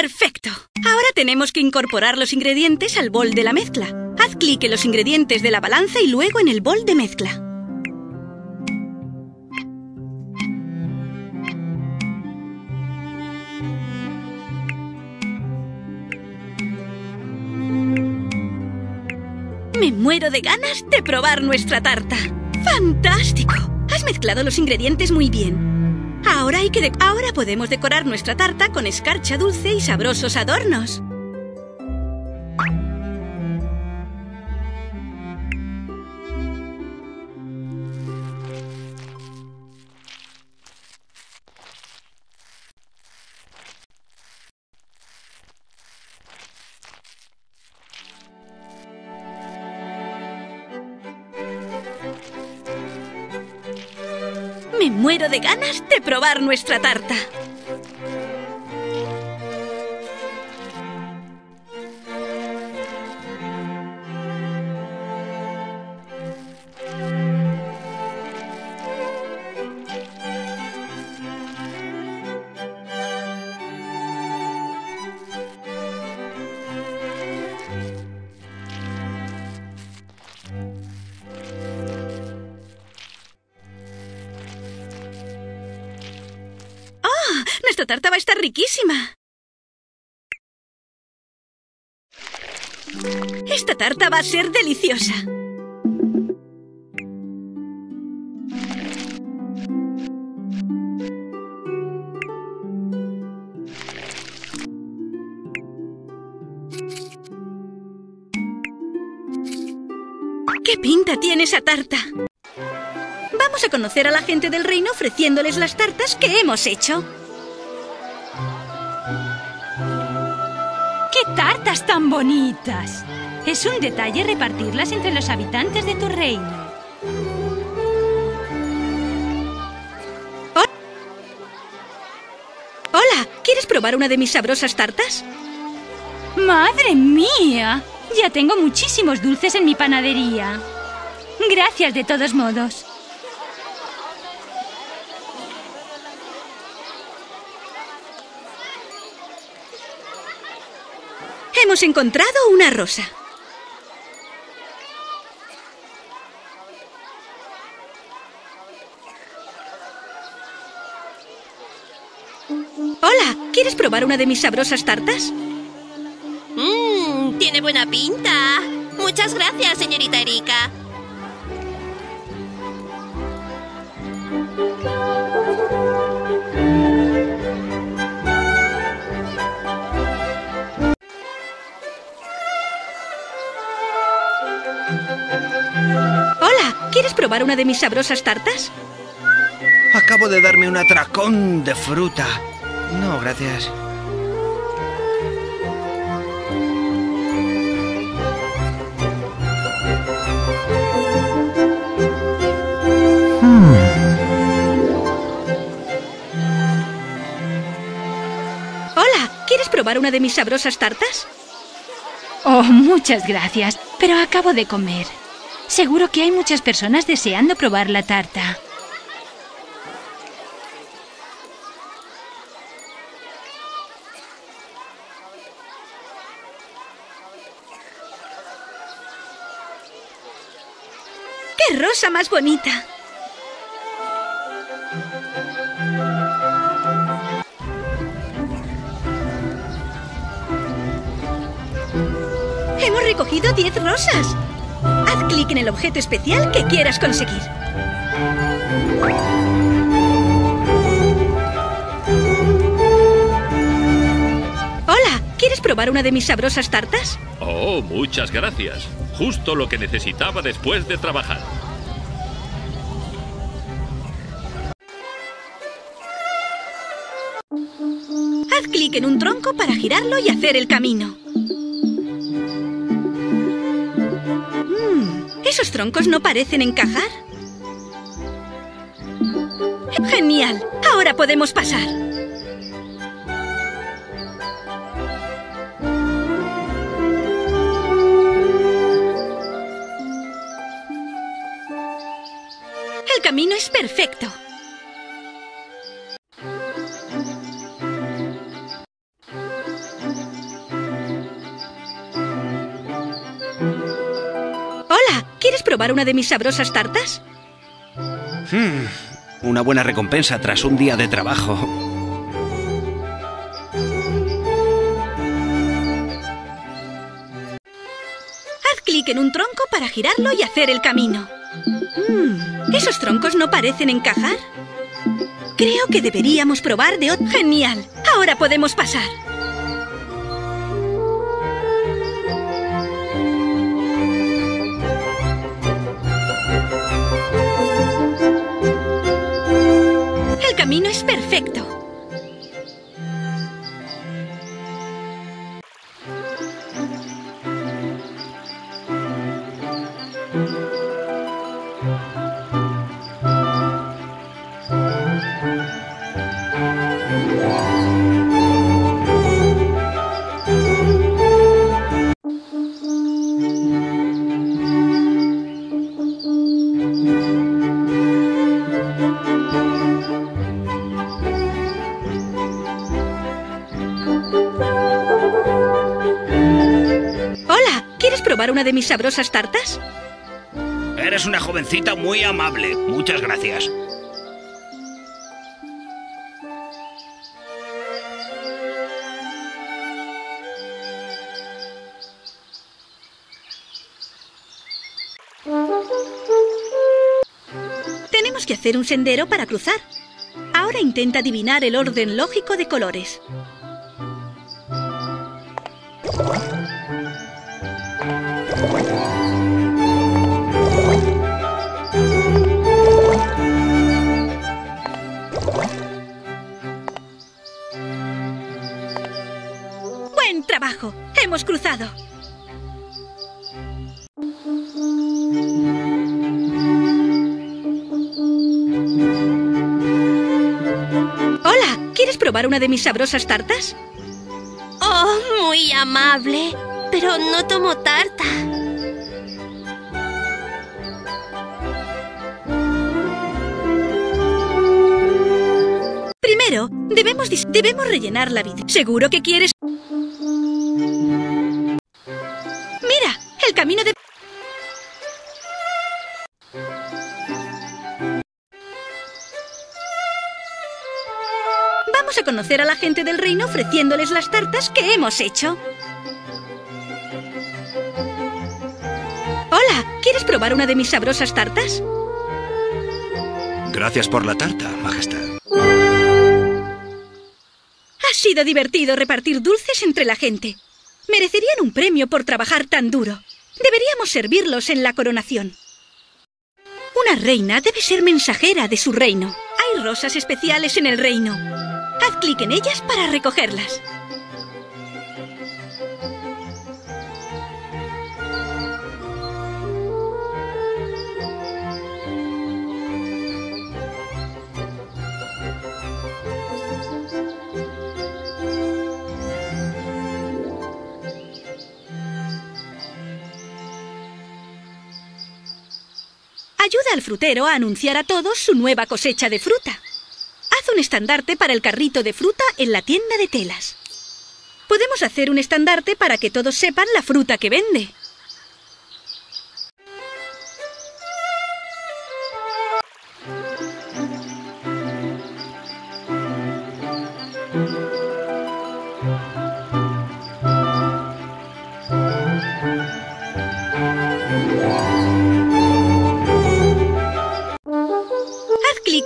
¡Perfecto! Ahora tenemos que incorporar los ingredientes al bol de la mezcla. Haz clic en los ingredientes de la balanza y luego en el bol de mezcla. Me muero de ganas de probar nuestra tarta. ¡Fantástico! Has mezclado los ingredientes muy bien. Ahora, hay que de- Ahora podemos decorar nuestra tarta con escarcha dulce y sabrosos adornos. Me muero de ganas de probar nuestra tarta. Nuestra tarta va a estar riquísima. Esta tarta va a ser deliciosa. ¿Qué pinta tiene esa tarta? Vamos a conocer a la gente del reino ofreciéndoles las tartas que hemos hecho. ¡Qué tartas tan bonitas! Es un detalle repartirlas entre los habitantes de tu reino. Hola, ¿quieres probar una de mis sabrosas tartas? ¡Madre mía! Ya tengo muchísimos dulces en mi panadería. Gracias de todos modos. Hemos encontrado una rosa. Hola, ¿quieres probar una de mis sabrosas tartas? Mmm, tiene buena pinta. Muchas gracias, señorita Erika. Hola, ¿quieres probar una de mis sabrosas tartas? Acabo de darme un atracón de fruta. No, gracias. ¿Quieres probar una de mis sabrosas tartas? Oh, muchas gracias, pero acabo de comer. Seguro que hay muchas personas deseando probar la tarta. ¡Qué rosa más bonita! He cogido diez rosas. Haz clic en el objeto especial que quieras conseguir. Hola, ¿quieres probar una de mis sabrosas tartas? Oh, muchas gracias. Justo lo que necesitaba después de trabajar. Haz clic en un tronco para girarlo y hacer el camino. ¿Esos troncos no parecen encajar? ¡Genial! Ahora podemos pasar. El camino es perfecto. ¿Quieres probar una de mis sabrosas tartas? Hmm, una buena recompensa tras un día de trabajo. Haz clic en un tronco para girarlo y hacer el camino. Hmm, ¿esos troncos no parecen encajar? Creo que deberíamos probar de otro... ¡Genial! Ahora podemos pasar. El camino es perfecto. ¿Una de mis sabrosas tartas? Eres una jovencita muy amable. Muchas gracias. Tenemos que hacer un sendero para cruzar. Ahora intenta adivinar el orden lógico de colores. hemos cruzado. Hola, ¿quieres probar una de mis sabrosas tartas? Oh, muy amable, pero no tomo tarta. Primero, debemos, debemos rellenar la vid. ¿Seguro que quieres? Mira, el camino de... Vamos a conocer a la gente del reino ofreciéndoles las tartas que hemos hecho. Hola, ¿quieres probar una de mis sabrosas tartas? Gracias por la tarta, Majestad. Ha sido divertido repartir dulces entre la gente. Merecerían un premio por trabajar tan duro. Deberíamos servirlos en la coronación. Una reina debe ser mensajera de su reino. Hay rosas especiales en el reino. Haz clic en ellas para recogerlas. Ayuda al frutero a anunciar a todos su nueva cosecha de fruta. Haz un estandarte para el carrito de fruta en la tienda de telas. Podemos hacer un estandarte para que todos sepan la fruta que vende.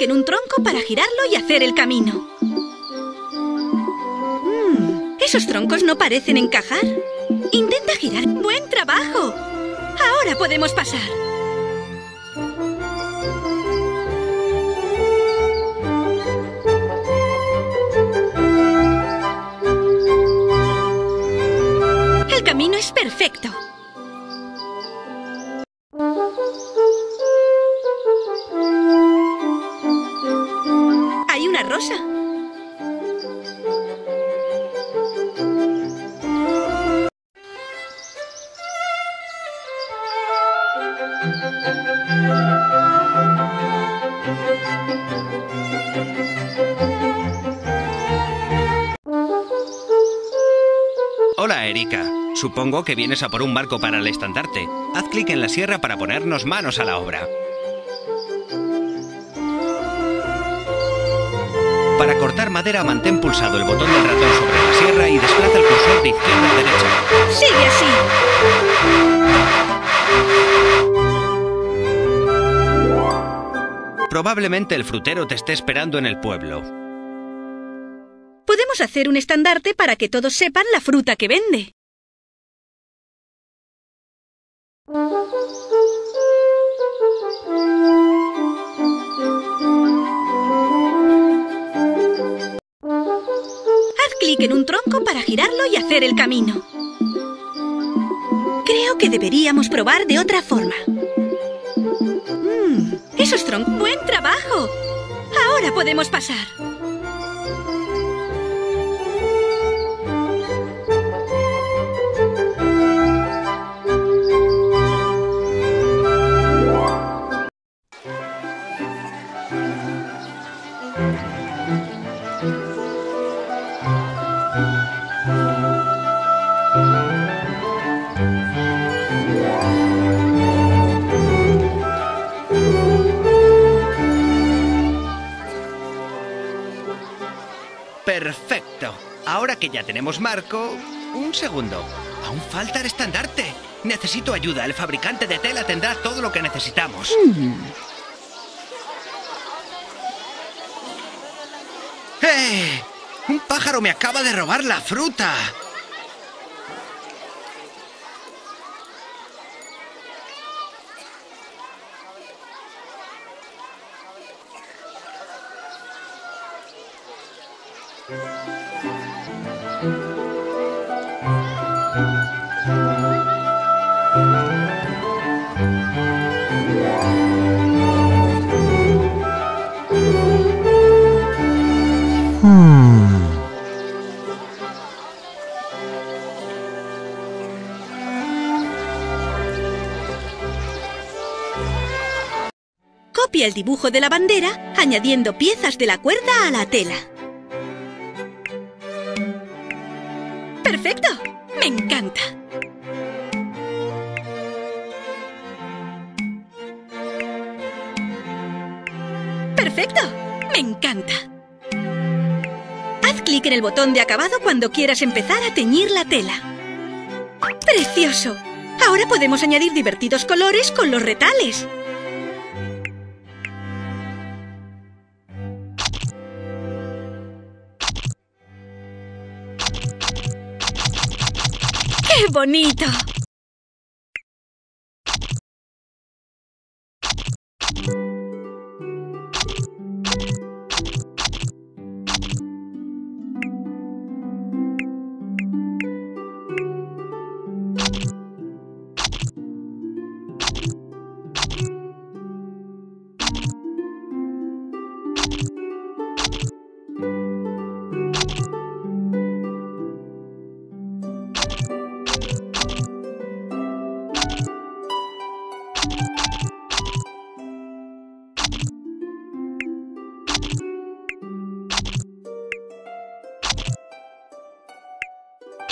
En un tronco para girarlo y hacer el camino. Mm, esos troncos no parecen encajar. Intenta girar. ¡Buen trabajo! Ahora podemos pasar. El camino es perfecto. Hola, Erika. Supongo que vienes a por un marco para el estandarte. Haz clic en la sierra para ponernos manos a la obra. Para cortar madera, mantén pulsado el botón del ratón sobre la sierra y desplaza el cursor de izquierda a derecha. ¡Sigue así! Probablemente el frutero te esté esperando en el pueblo. Podemos hacer un estandarte para que todos sepan la fruta que vende. Clic en un tronco para girarlo y hacer el camino. Creo que deberíamos probar de otra forma. Mm, esos troncos... ¡Buen trabajo! Ahora podemos pasar. Perfecto. Ahora que ya tenemos marco... Un segundo. Aún falta el estandarte. Necesito ayuda. El fabricante de tela tendrá todo lo que necesitamos. Mm. ¡Eh! ¡Un pájaro me acaba de robar la fruta! Thank you. copia el dibujo de la bandera añadiendo piezas de la cuerda a la tela. ¡Perfecto! ¡Me encanta! ¡Perfecto! ¡Me encanta! Haz clic en el botón de acabado cuando quieras empezar a teñir la tela. ¡Precioso! Ahora podemos añadir divertidos colores con los retales. ¡Qué bonito!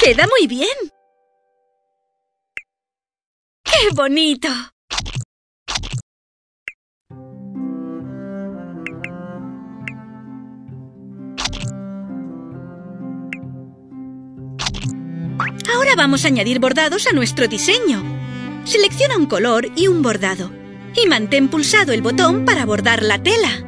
¡Queda muy bien! ¡Qué bonito! Ahora vamos a añadir bordados a nuestro diseño. Selecciona un color y un bordado. Y mantén pulsado el botón para bordar la tela.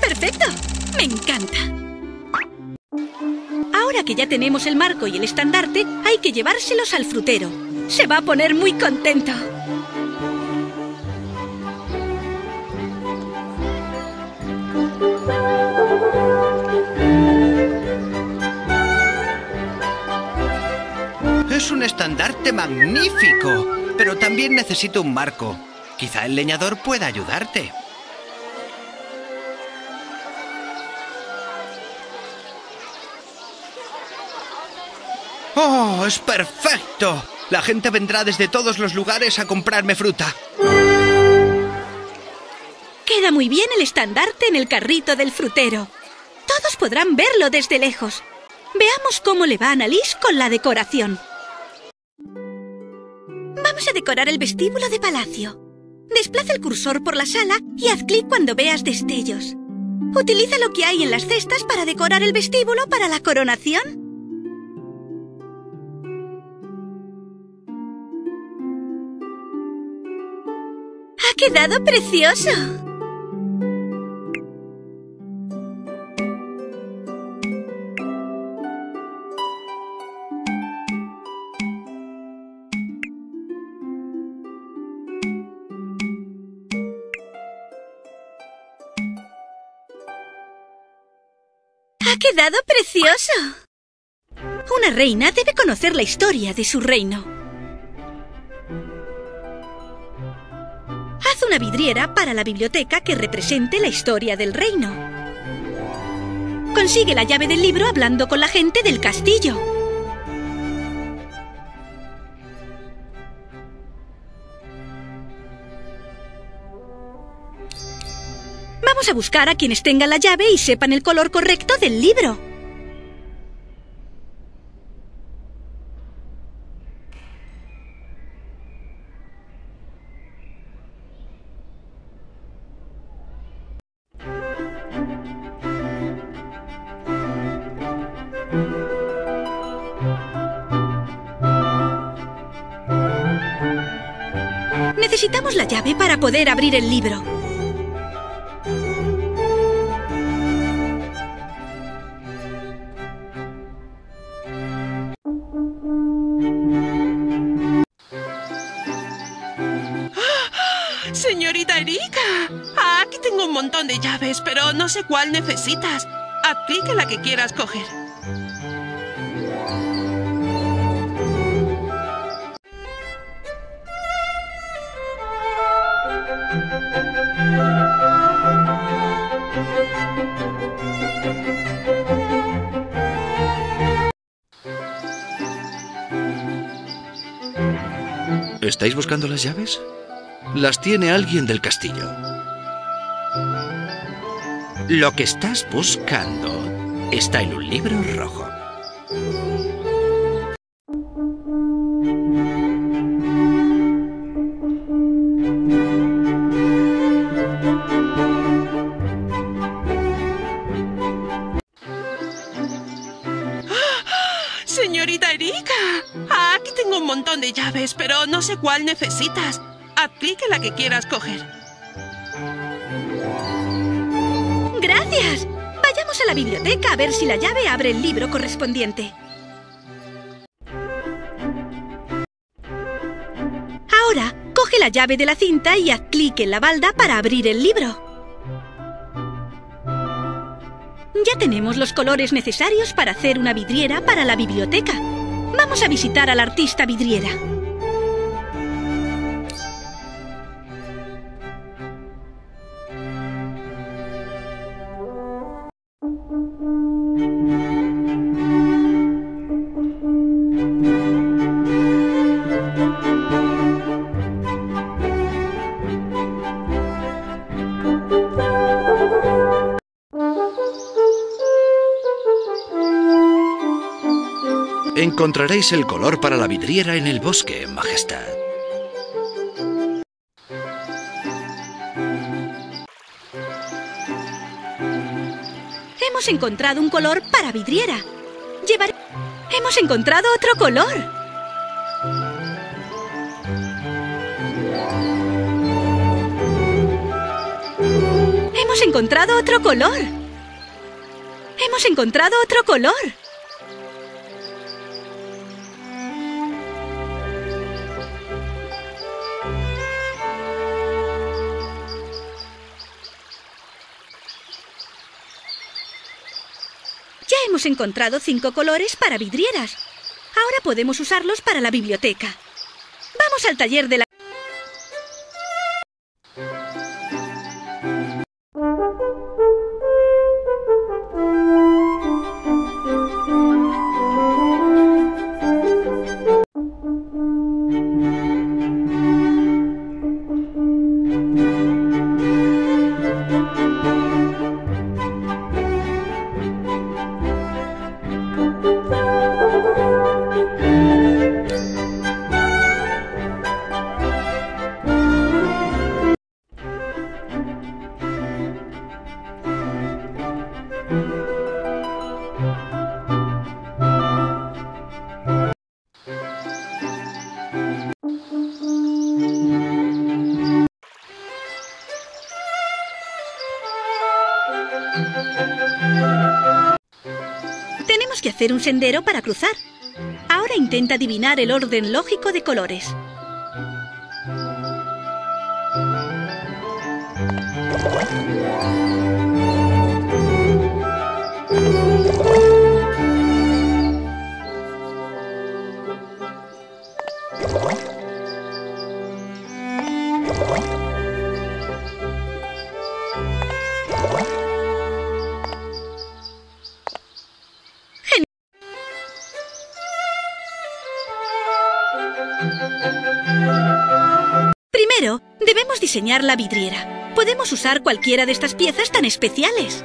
¡Perfecto! ¡Me encanta! Ahora que ya tenemos el marco y el estandarte, hay que llevárselos al frutero. ¡Se va a poner muy contento! Es un estandarte magnífico, pero también necesito un marco. Quizá el leñador pueda ayudarte. ¡Oh, es perfecto! La gente vendrá desde todos los lugares a comprarme fruta. Queda muy bien el estandarte en el carrito del frutero. Todos podrán verlo desde lejos. Veamos cómo le va a Anneliese con la decoración. Vamos a decorar el vestíbulo de palacio. Desplaza el cursor por la sala y haz clic cuando veas destellos. Utiliza lo que hay en las cestas para decorar el vestíbulo para la coronación. ¡Ha quedado precioso! ¡Ha quedado precioso! Una reina debe conocer la historia de su reino. Haz una vidriera para la biblioteca que represente la historia del reino. Consigue la llave del libro hablando con la gente del castillo. Vamos a buscar a quienes tengan la llave y sepan el color correcto del libro. Necesitamos la llave para poder abrir el libro. ¡Ah! ¡Señorita Erika! Ah, aquí tengo un montón de llaves, pero no sé cuál necesitas. Aplica la que quieras coger. Thank you. ¿Estáis buscando las llaves? Las tiene alguien del castillo. Lo que estás buscando está en un libro rojo. De llaves, pero no sé cuál necesitas. Aplique la que quieras coger. ¡Gracias! Vayamos a la biblioteca a ver si la llave abre el libro correspondiente. Ahora, coge la llave de la cinta y haz clic en la balda para abrir el libro. Ya tenemos los colores necesarios para hacer una vidriera para la biblioteca. Vamos a visitar al artista vidriera. Encontraréis el color para la vidriera en el bosque, Majestad. Hemos encontrado un color para vidriera. Llevaré... Hemos encontrado otro color. Hemos encontrado otro color. Hemos encontrado otro color. Hemos encontrado cinco colores para vidrieras. Ahora podemos usarlos para la biblioteca. Vamos al taller de la... Tenemos que hacer un sendero para cruzar. Ahora intenta adivinar el orden lógico de colores. Debemos diseñar la vidriera. Podemos usar cualquiera de estas piezas tan especiales.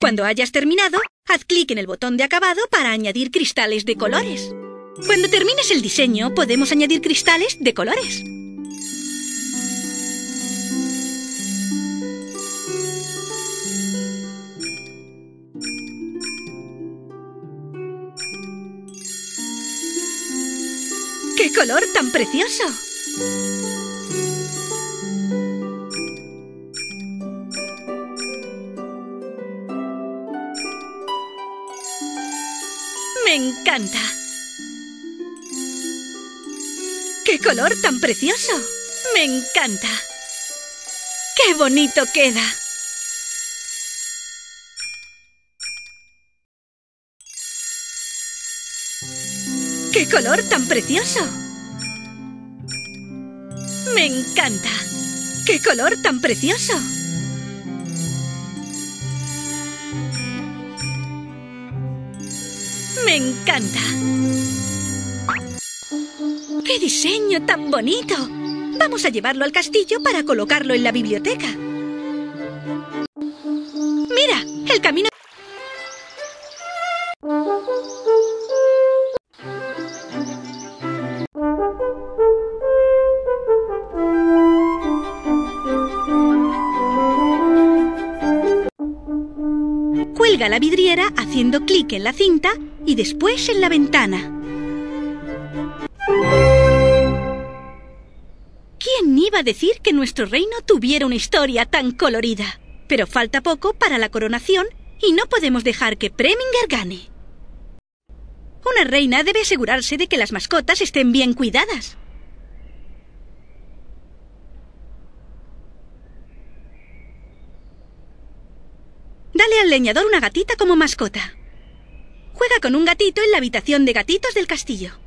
Cuando hayas terminado, haz clic en el botón de acabado para añadir cristales de colores. Cuando termines el diseño, podemos añadir cristales de colores. ¡Qué color tan precioso! encanta. ¡Qué color tan precioso! ¡Me encanta! ¡Qué bonito queda! ¡Qué color tan precioso! ¡Me encanta! ¡Qué color tan precioso! ¡Me encanta! ¡Qué diseño tan bonito! Vamos a llevarlo al castillo para colocarlo en la biblioteca. ¡Mira! ¡El camino! Cuelga la vidriera haciendo clic en la cinta y después en la ventana. ¿Quién iba a decir que nuestro reino tuviera una historia tan colorida? Pero falta poco para la coronación y no podemos dejar que Preminger gane. Una reina debe asegurarse de que las mascotas estén bien cuidadas. Dale al leñador una gatita como mascota. Juega con un gatito en la habitación de gatitos del castillo.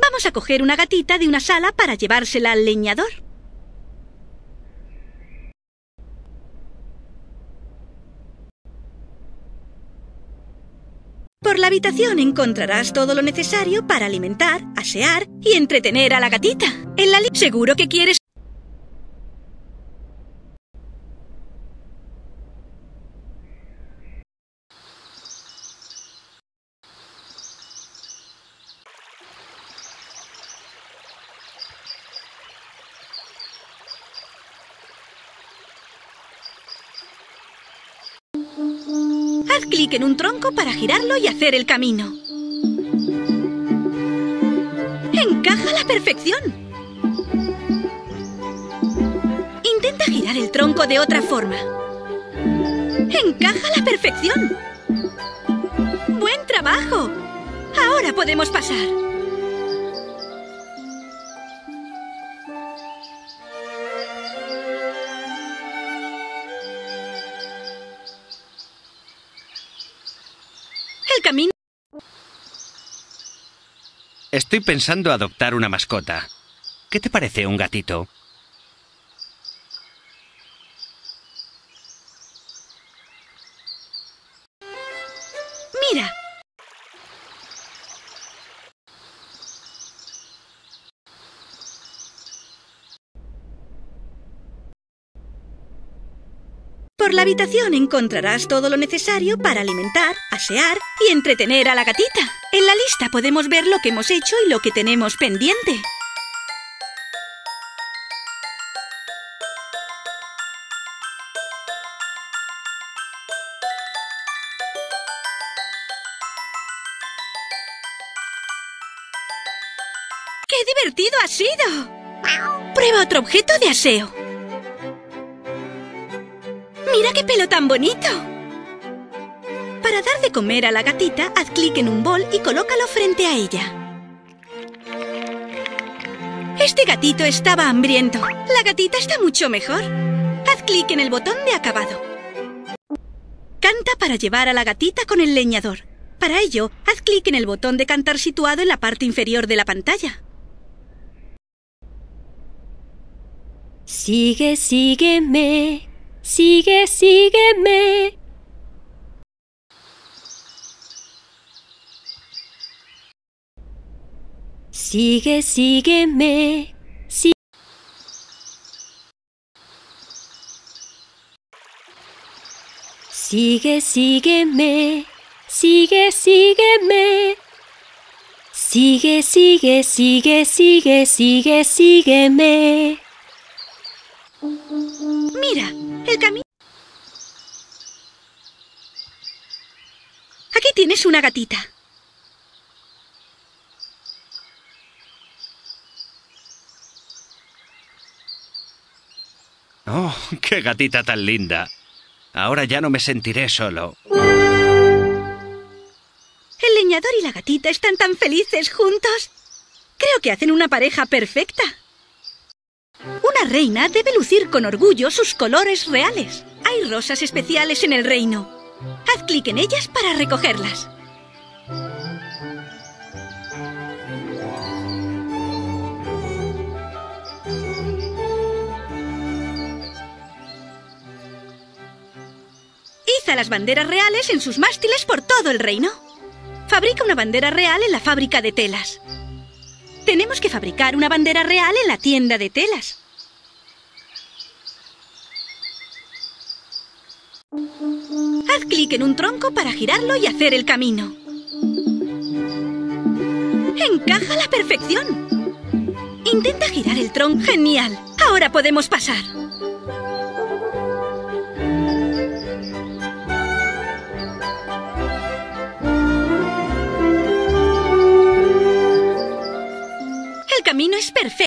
Vamos a coger una gatita de una sala para llevársela al leñador. Por la habitación encontrarás todo lo necesario para alimentar, asear y entretener a la gatita. En la li- Seguro que quieres... Haz clic en un tronco para girarlo y hacer el camino. ¡Encaja a la perfección! Intenta girar el tronco de otra forma. ¡Encaja a la perfección! ¡Buen trabajo! Ahora podemos pasar. Estoy pensando adoptar una mascota. ¿Qué te parece un gatito? ¡Mira! Por la habitación encontrarás todo lo necesario para alimentar, asear y entretener a la gatita. En la lista podemos ver lo que hemos hecho y lo que tenemos pendiente. ¡Qué divertido ha sido! Prueba otro objeto de aseo. ¡Mira qué pelo tan bonito! Para dar de comer a la gatita, haz clic en un bol y colócalo frente a ella. Este gatito estaba hambriento. La gatita está mucho mejor. Haz clic en el botón de acabado. Canta para llevar a la gatita con el leñador. Para ello, haz clic en el botón de cantar situado en la parte inferior de la pantalla. Sigue, sígueme. Sigue, sígueme. Sigue, sígueme. Sí. Sigue, sígueme. Sigue, sígueme. Sigue, sigue, sigue, sigue, sigue, sígueme. Mira, el camino... Aquí tienes una gatita. Oh, qué gatita tan linda. Ahora ya no me sentiré solo. El leñador y la gatita están tan felices juntos. Creo que hacen una pareja perfecta. Una reina debe lucir con orgullo sus colores reales. Hay rosas especiales en el reino. Haz clic en ellas para recogerlas. Iza las banderas reales en sus mástiles por todo el reino. Fabrica una bandera real en la fábrica de telas. Tenemos que fabricar una bandera real en la tienda de telas. Haz clic en un tronco para girarlo y hacer el camino. ¡Encaja a la perfección! Intenta girar el tronco. ¡Genial! Ahora podemos pasar. El camino es perfecto.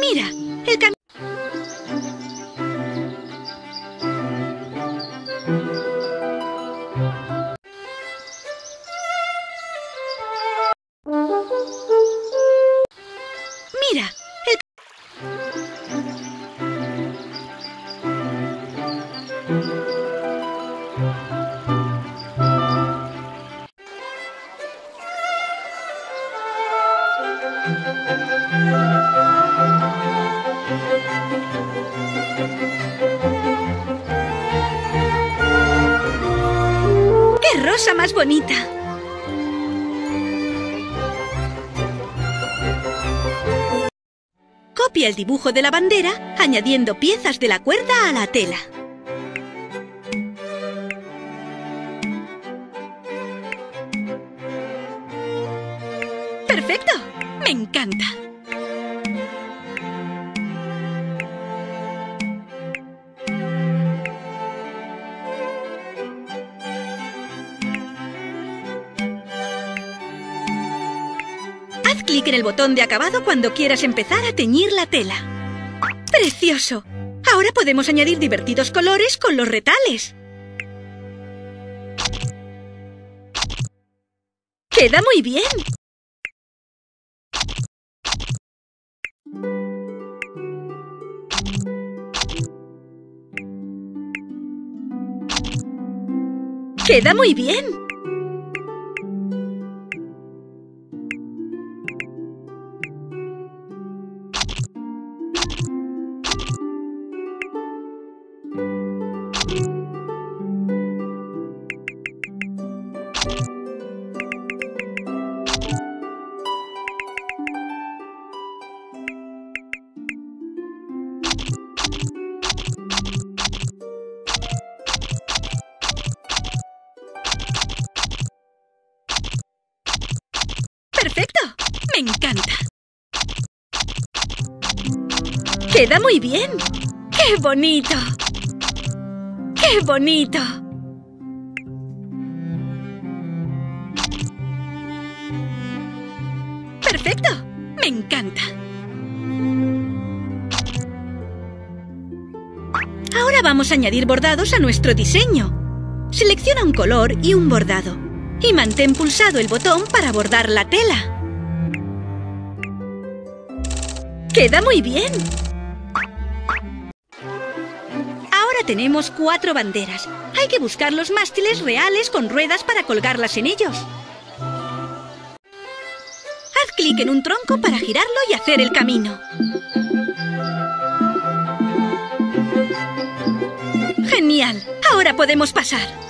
Mira, el camino. Mira, el rosa más bonita. Copia el dibujo de la bandera añadiendo piezas de la cuerda a la tela. ¡Perfecto! ¡Me encanta! Clic en el botón de acabado cuando quieras empezar a teñir la tela. ¡Precioso! Ahora podemos añadir divertidos colores con los retales. ¡Queda muy bien! ¡Queda muy bien! ¡Perfecto! ¡Me encanta! ¡Queda muy bien! ¡Qué bonito! ¡Qué bonito! ¡Perfecto! ¡Me encanta! Ahora vamos a añadir bordados a nuestro diseño. Selecciona un color y un bordado. Y mantén pulsado el botón para bordar la tela. ¡Queda muy bien! Ahora tenemos cuatro banderas. Hay que buscar los mástiles reales con ruedas para colgarlas en ellos. Haz clic en un tronco para girarlo y hacer el camino. ¡Genial! Ahora podemos pasar.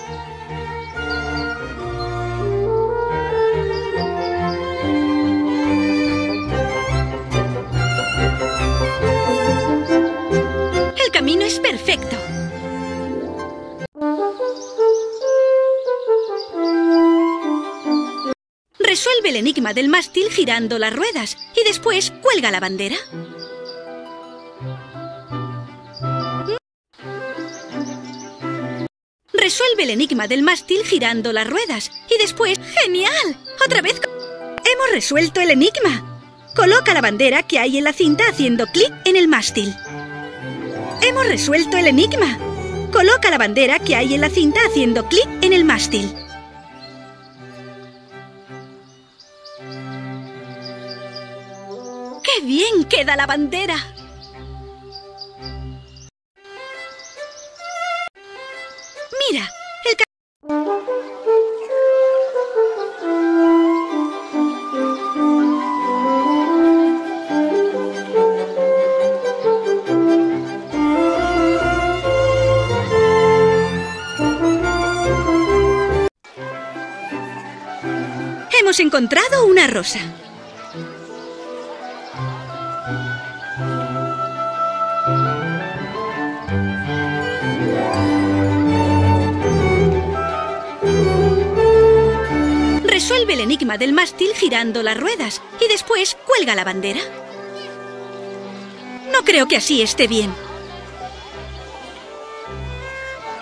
El camino es perfecto. Resuelve el enigma del mástil girando las ruedas y después cuelga la bandera. Resuelve el enigma del mástil girando las ruedas y después... ¡Genial! ¡Otra vez! ¡Hemos resuelto el enigma! Coloca la bandera que hay en la cinta haciendo clic en el mástil. ¡Hemos resuelto el enigma! Coloca la bandera que hay en la cinta haciendo clic en el mástil. ¡Qué bien queda la bandera! ¡Mira! El ca... Hemos encontrado una rosa. Resuelve el enigma del mástil girando las ruedas y después cuelga la bandera. No creo que así esté bien.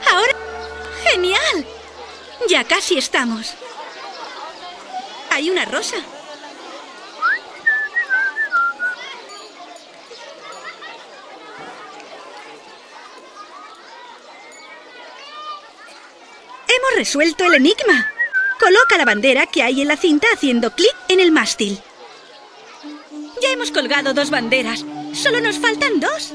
¡Ahora! ¡Genial! Ya casi estamos. Hay una rosa. Hemos resuelto el enigma. Coloca la bandera que hay en la cinta haciendo clic en el mástil. Ya hemos colgado dos banderas. Solo nos faltan dos.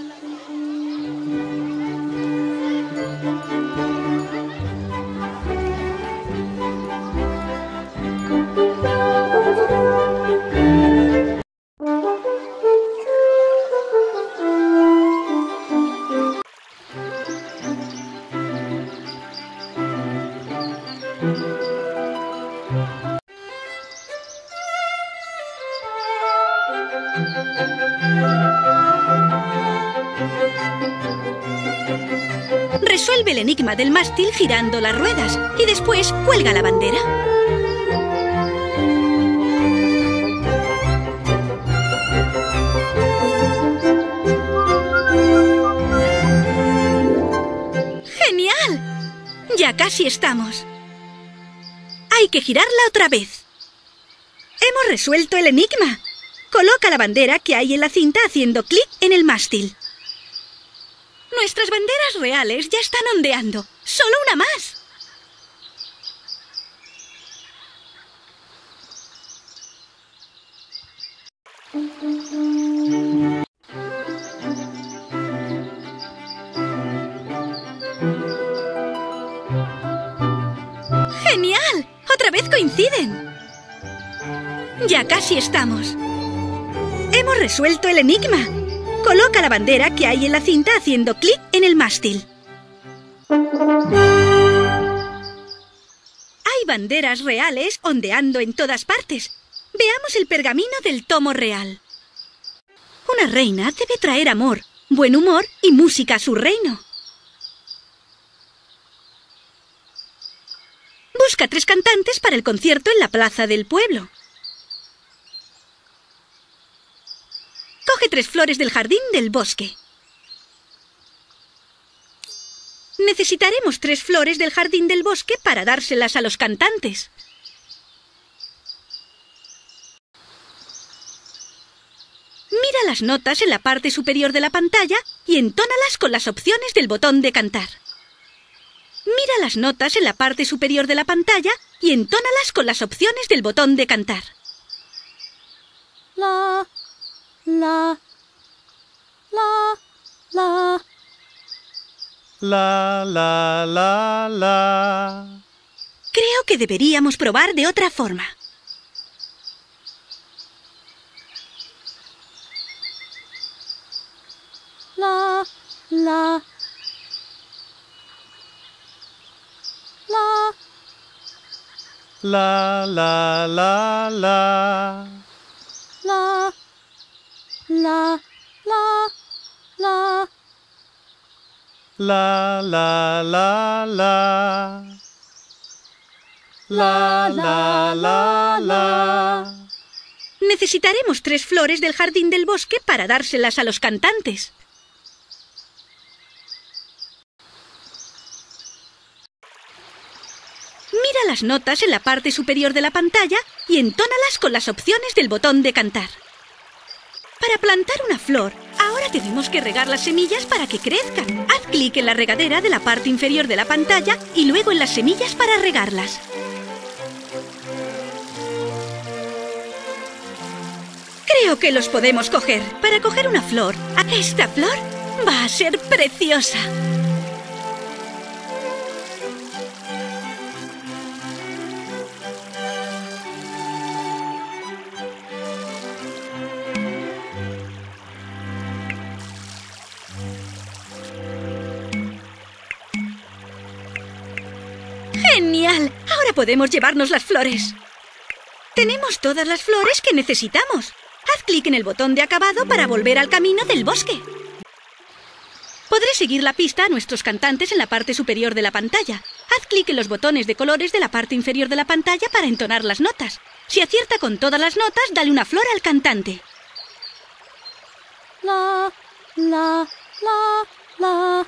Resuelve el enigma del mástil girando las ruedas y después cuelga la bandera. ¡Genial! Ya casi estamos. Hay que girarla otra vez. Hemos resuelto el enigma. Coloca la bandera que hay en la cinta haciendo clic en el mástil. Nuestras banderas reales ya están ondeando. ¡Solo una más! ¡Genial! ¡Otra vez coinciden! Ya casi estamos. Hemos resuelto el enigma. Coloca la bandera que hay en la cinta haciendo clic en el mástil. Hay banderas reales ondeando en todas partes. Veamos el pergamino del tomo real. Una reina debe traer amor, buen humor y música a su reino. Busca tres cantantes para el concierto en la plaza del pueblo. Coge tres flores del jardín del bosque. Necesitaremos tres flores del jardín del bosque para dárselas a los cantantes. Mira las notas en la parte superior de la pantalla y entónalas con las opciones del botón de cantar. Mira las notas en la parte superior de la pantalla y entónalas con las opciones del botón de cantar. La... La, la, la, la, la, la, la. Creo que deberíamos probar de otra forma. La, la, la, la, la, la, la, la. La, la, la. La, la, la, la. La, la, la, la. Necesitaremos tres flores del jardín del bosque para dárselas a los cantantes. Mira las notas en la parte superior de la pantalla y entónalas con las opciones del botón de cantar. Para plantar una flor, Ahora tenemos que regar las semillas para que crezcan. Haz clic en la regadera de la parte inferior de la pantalla y luego en las semillas para regarlas. Creo que los podemos coger. Para coger una flor, esta flor va a ser preciosa. ¡Genial! Ahora podemos llevarnos las flores. Tenemos todas las flores que necesitamos. Haz clic en el botón de acabado para volver al camino del bosque. Podré seguir la pista a nuestros cantantes en la parte superior de la pantalla. Haz clic en los botones de colores de la parte inferior de la pantalla para entonar las notas. Si acierta con todas las notas, dale una flor al cantante. La, la, la, la.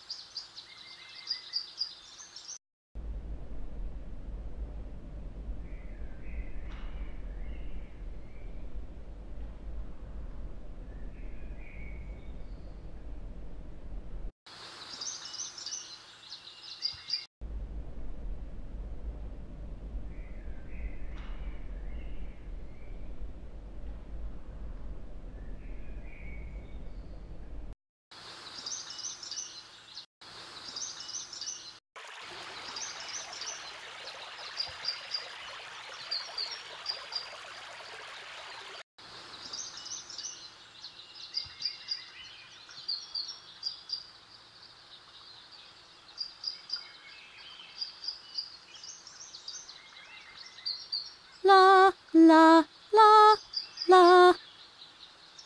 La, la, la.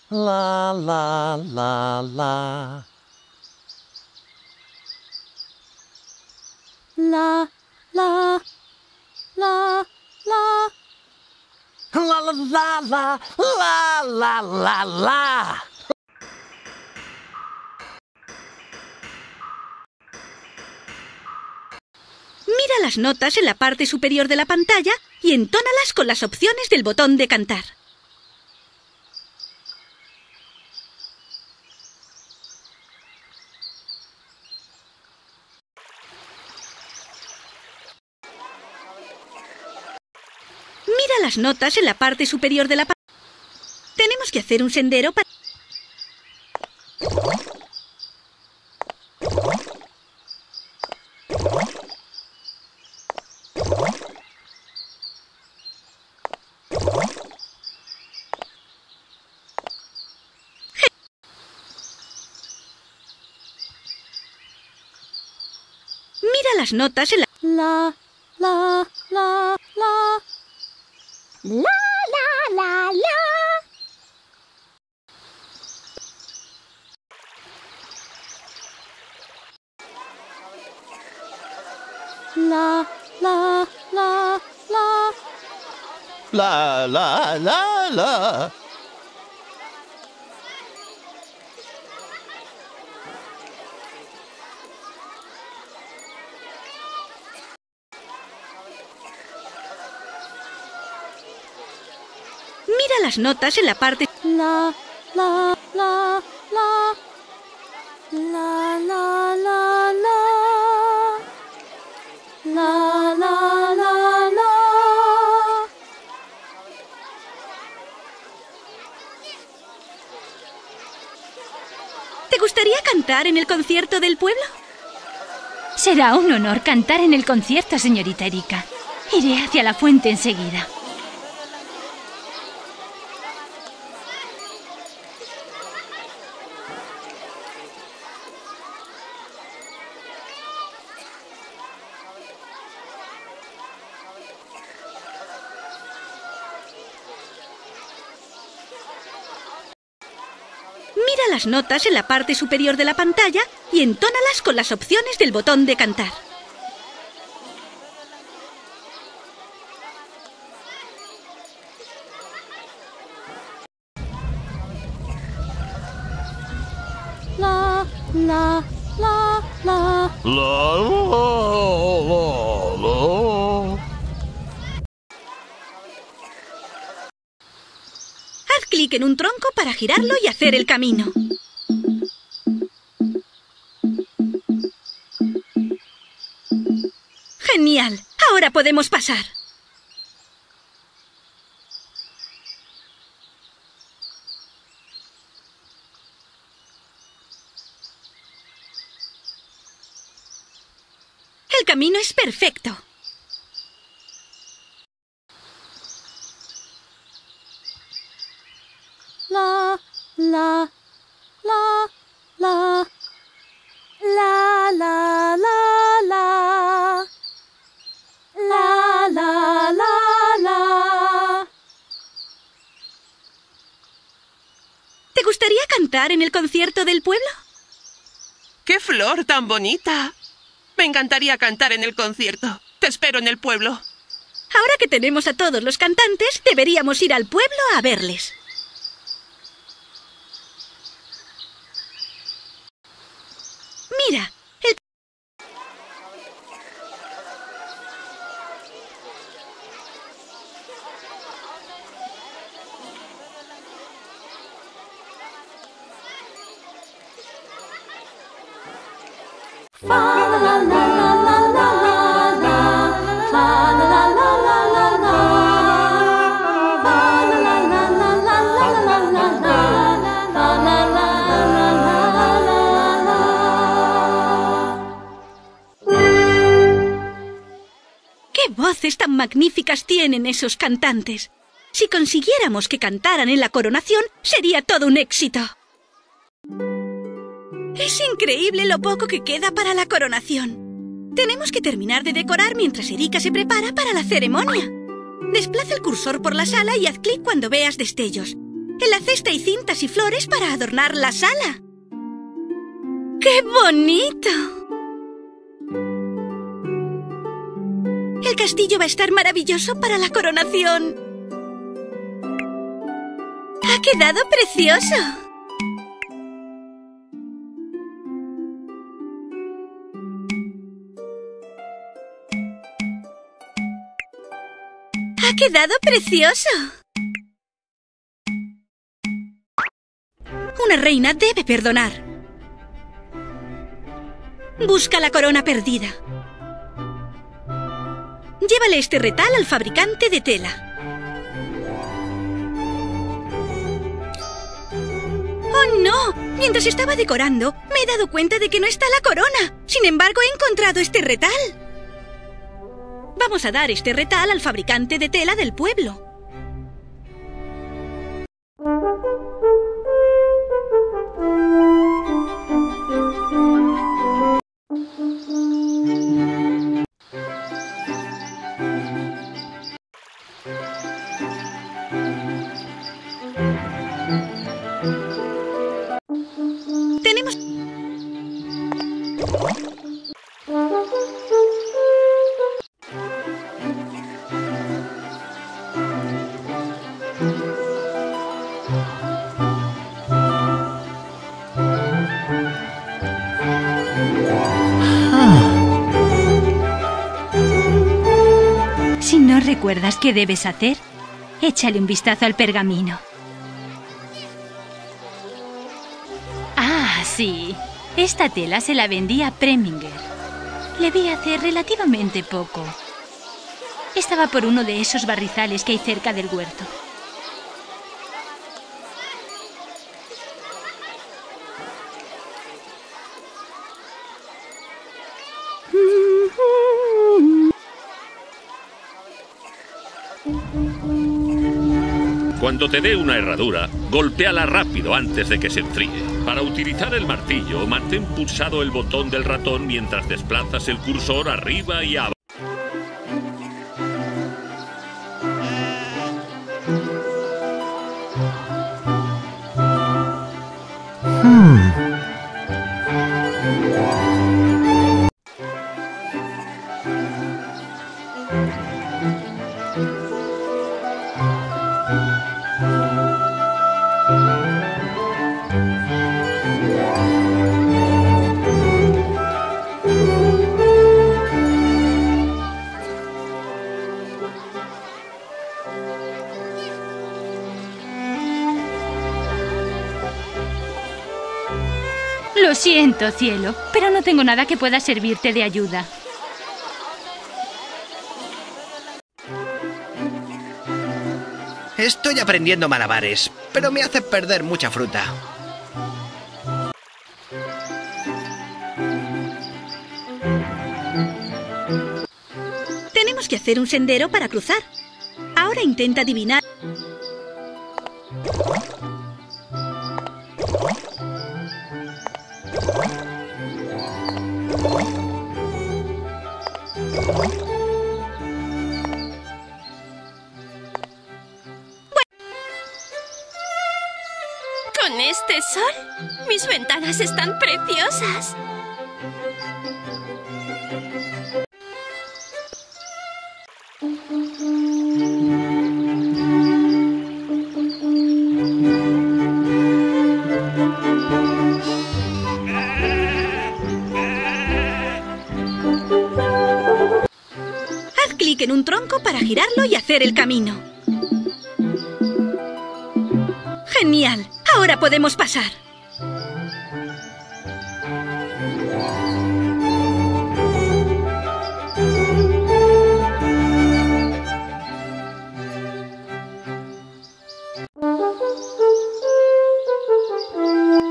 La, la, la, la. La, la, la, la. La, la, la, la, la, la, la, la. Mira las notas en la parte superior de la pantalla y entónalas con las opciones del botón de cantar. Mira las notas en la parte superior de la pantalla. Tenemos que hacer un sendero para... Las notas en la... La, la, la, la. La, la, la, la. La, la, la, la. La, la, la, la. Mira las notas en la parte... La, la, la, la. La, la, la, la. La, la, la, la. ¿Te gustaría cantar en el concierto del pueblo? Será un honor cantar en el concierto, señorita Erika. Iré hacia la fuente enseguida. las notas en la parte superior de la pantalla y entónalas con las opciones del botón de cantar. La, la, la, la. La, la, la, la. Haz clic en un tronco para girarlo y hacer el camino. ¡Genial! Ahora podemos pasar. El camino es perfecto. La, la, la, la, la, la, la, la, la, la, la, la. ¿Te gustaría cantar en el concierto del pueblo? ¡Qué flor tan bonita! Me encantaría cantar en el concierto. Te espero en el pueblo. Ahora que tenemos a todos los cantantes, deberíamos ir al pueblo a verles. Mira, el... ¡Fa, la, la, la! Voces tan magníficas tienen esos cantantes. Si consiguiéramos que cantaran en la coronación, sería todo un éxito. Es increíble lo poco que queda para la coronación. Tenemos que terminar de decorar mientras Erika se prepara para la ceremonia. Desplaza el cursor por la sala y haz clic cuando veas destellos. En la cesta hay cintas y flores para adornar la sala. ¡Qué bonito! El castillo va a estar maravilloso para la coronación. ¡Ha quedado precioso! ¡Ha quedado precioso! Una reina debe perdonar. Busca la corona perdida. Llévale este retal al fabricante de tela. ¡Oh, no! Mientras estaba decorando, me he dado cuenta de que no está la corona. Sin embargo, he encontrado este retal. Vamos a dar este retal al fabricante de tela del pueblo. ¿Recuerdas qué debes hacer? Échale un vistazo al pergamino. Ah, sí. Esta tela se la vendía a Preminger. Le vi hace relativamente poco. Estaba por uno de esos barrizales que hay cerca del huerto. Cuando te dé una herradura, golpéala rápido antes de que se enfríe. Para utilizar el martillo, mantén pulsado el botón del ratón mientras desplazas el cursor arriba y abajo. Lo siento, cielo, pero no tengo nada que pueda servirte de ayuda. Estoy aprendiendo malabares, pero me hace perder mucha fruta. Tenemos que hacer un sendero para cruzar. Ahora intenta adivinar. Con este sol, mis ventanas están preciosas. Haz clic en un tronco para girarlo y hacer el camino. ¡Genial! Ahora podemos pasar.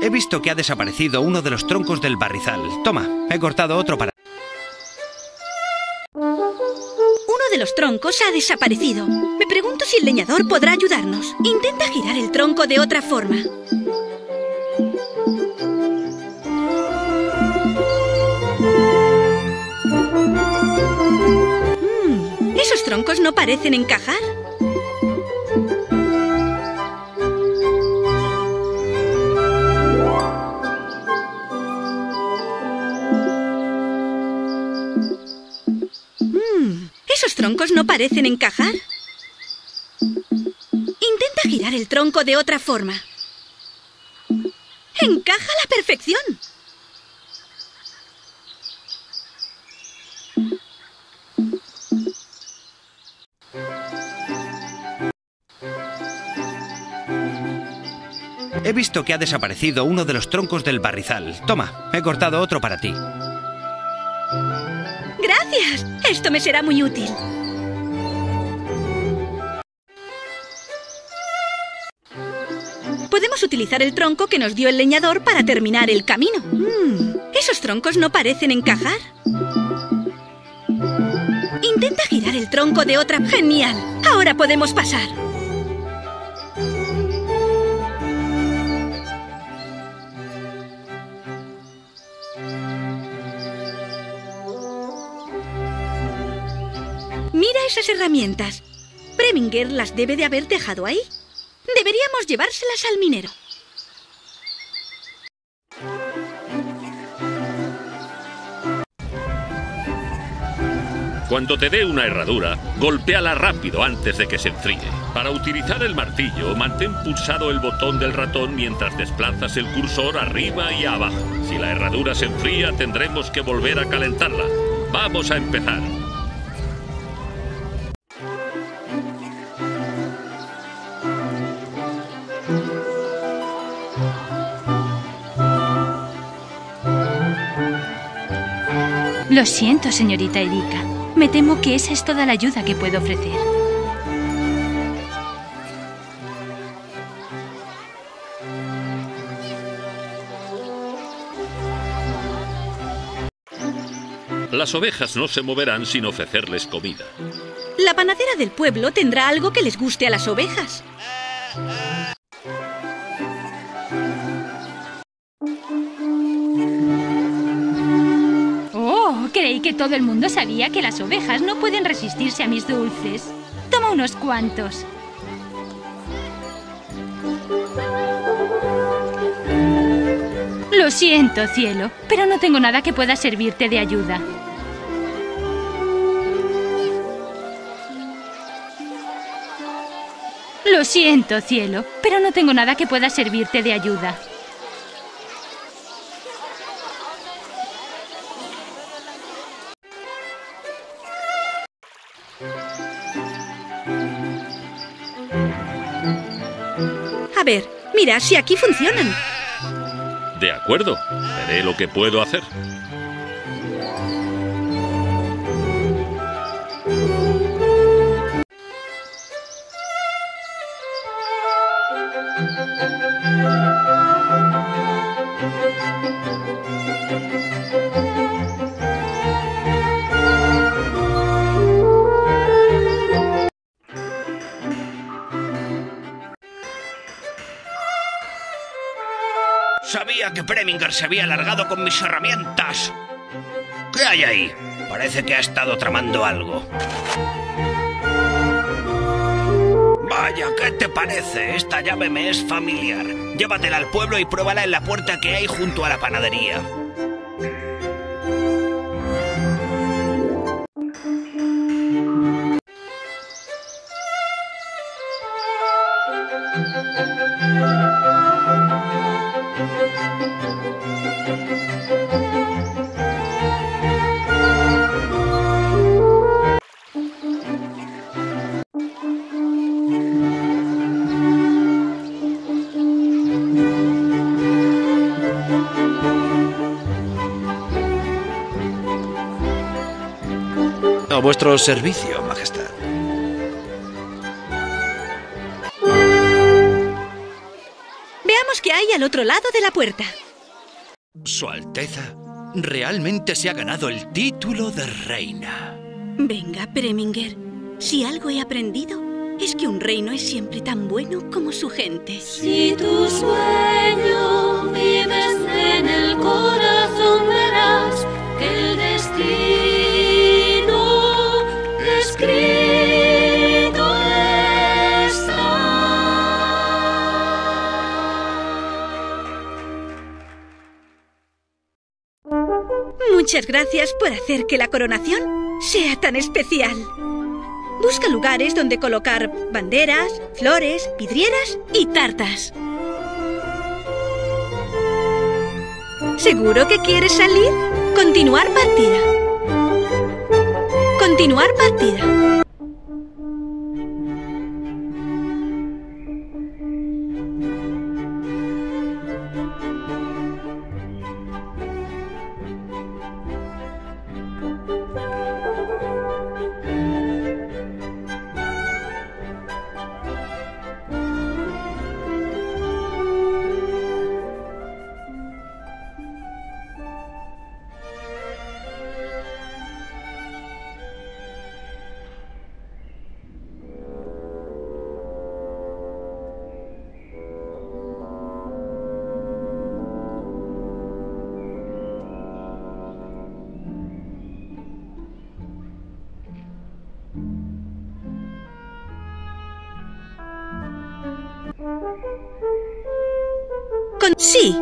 He visto que ha desaparecido uno de los troncos del barrizal. Toma, he cortado otro para... Uno de los troncos ha desaparecido. Me pregunto si el leñador podrá ayudarnos. Intenta girar el tronco de otra forma. Mm, esos troncos no parecen encajar. Mm, esos troncos no parecen encajar. Intenta girar el tronco de otra forma. ¡Encaja a la perfección! He visto que ha desaparecido uno de los troncos del barrizal. Toma, he cortado otro para ti. ¡Gracias! Esto me será muy útil. Podemos utilizar el tronco que nos dio el leñador para terminar el camino. Mm, esos troncos no parecen encajar. Intenta girar el tronco de otra... ¡Genial! Ahora podemos pasar. Mira esas herramientas. Preminger las debe de haber dejado ahí. Deberíamos llevárselas al minero. Cuando te dé una herradura, golpéala rápido antes de que se enfríe. Para utilizar el martillo, mantén pulsado el botón del ratón mientras desplazas el cursor arriba y abajo. Si la herradura se enfría, tendremos que volver a calentarla. Vamos a empezar. Lo siento, señorita Erika. Me temo que esa es toda la ayuda que puedo ofrecer. Las ovejas no se moverán sin ofrecerles comida. La panadera del pueblo tendrá algo que les guste a las ovejas. Creí que todo el mundo sabía que las ovejas no pueden resistirse a mis dulces. Toma unos cuantos. Lo siento, cielo, pero no tengo nada que pueda servirte de ayuda. Lo siento, cielo, pero no tengo nada que pueda servirte de ayuda. A ver, mira si aquí funcionan. De acuerdo, haré lo que puedo hacer. Sabía que Preminger se había alargado con mis herramientas. ¿Qué hay ahí? Parece que ha estado tramando algo. Vaya, ¿qué te parece? Esta llave me es familiar. Llévatela al pueblo y pruébala en la puerta que hay junto a la panadería. A vuestro servicio, majestad. Veamos qué hay al otro lado de la puerta. Su Alteza realmente se ha ganado el título de reina. Venga, Preminger, si algo he aprendido es que un reino es siempre tan bueno como su gente. Si tu sueño vives en el corazón, verás que el destino escrito está. Muchas gracias por hacer que la coronación sea tan especial. Busca lugares donde colocar banderas, flores, vidrieras y tartas. ¿Seguro que quieres salir? Continuar partida. Continuar partida. Sí.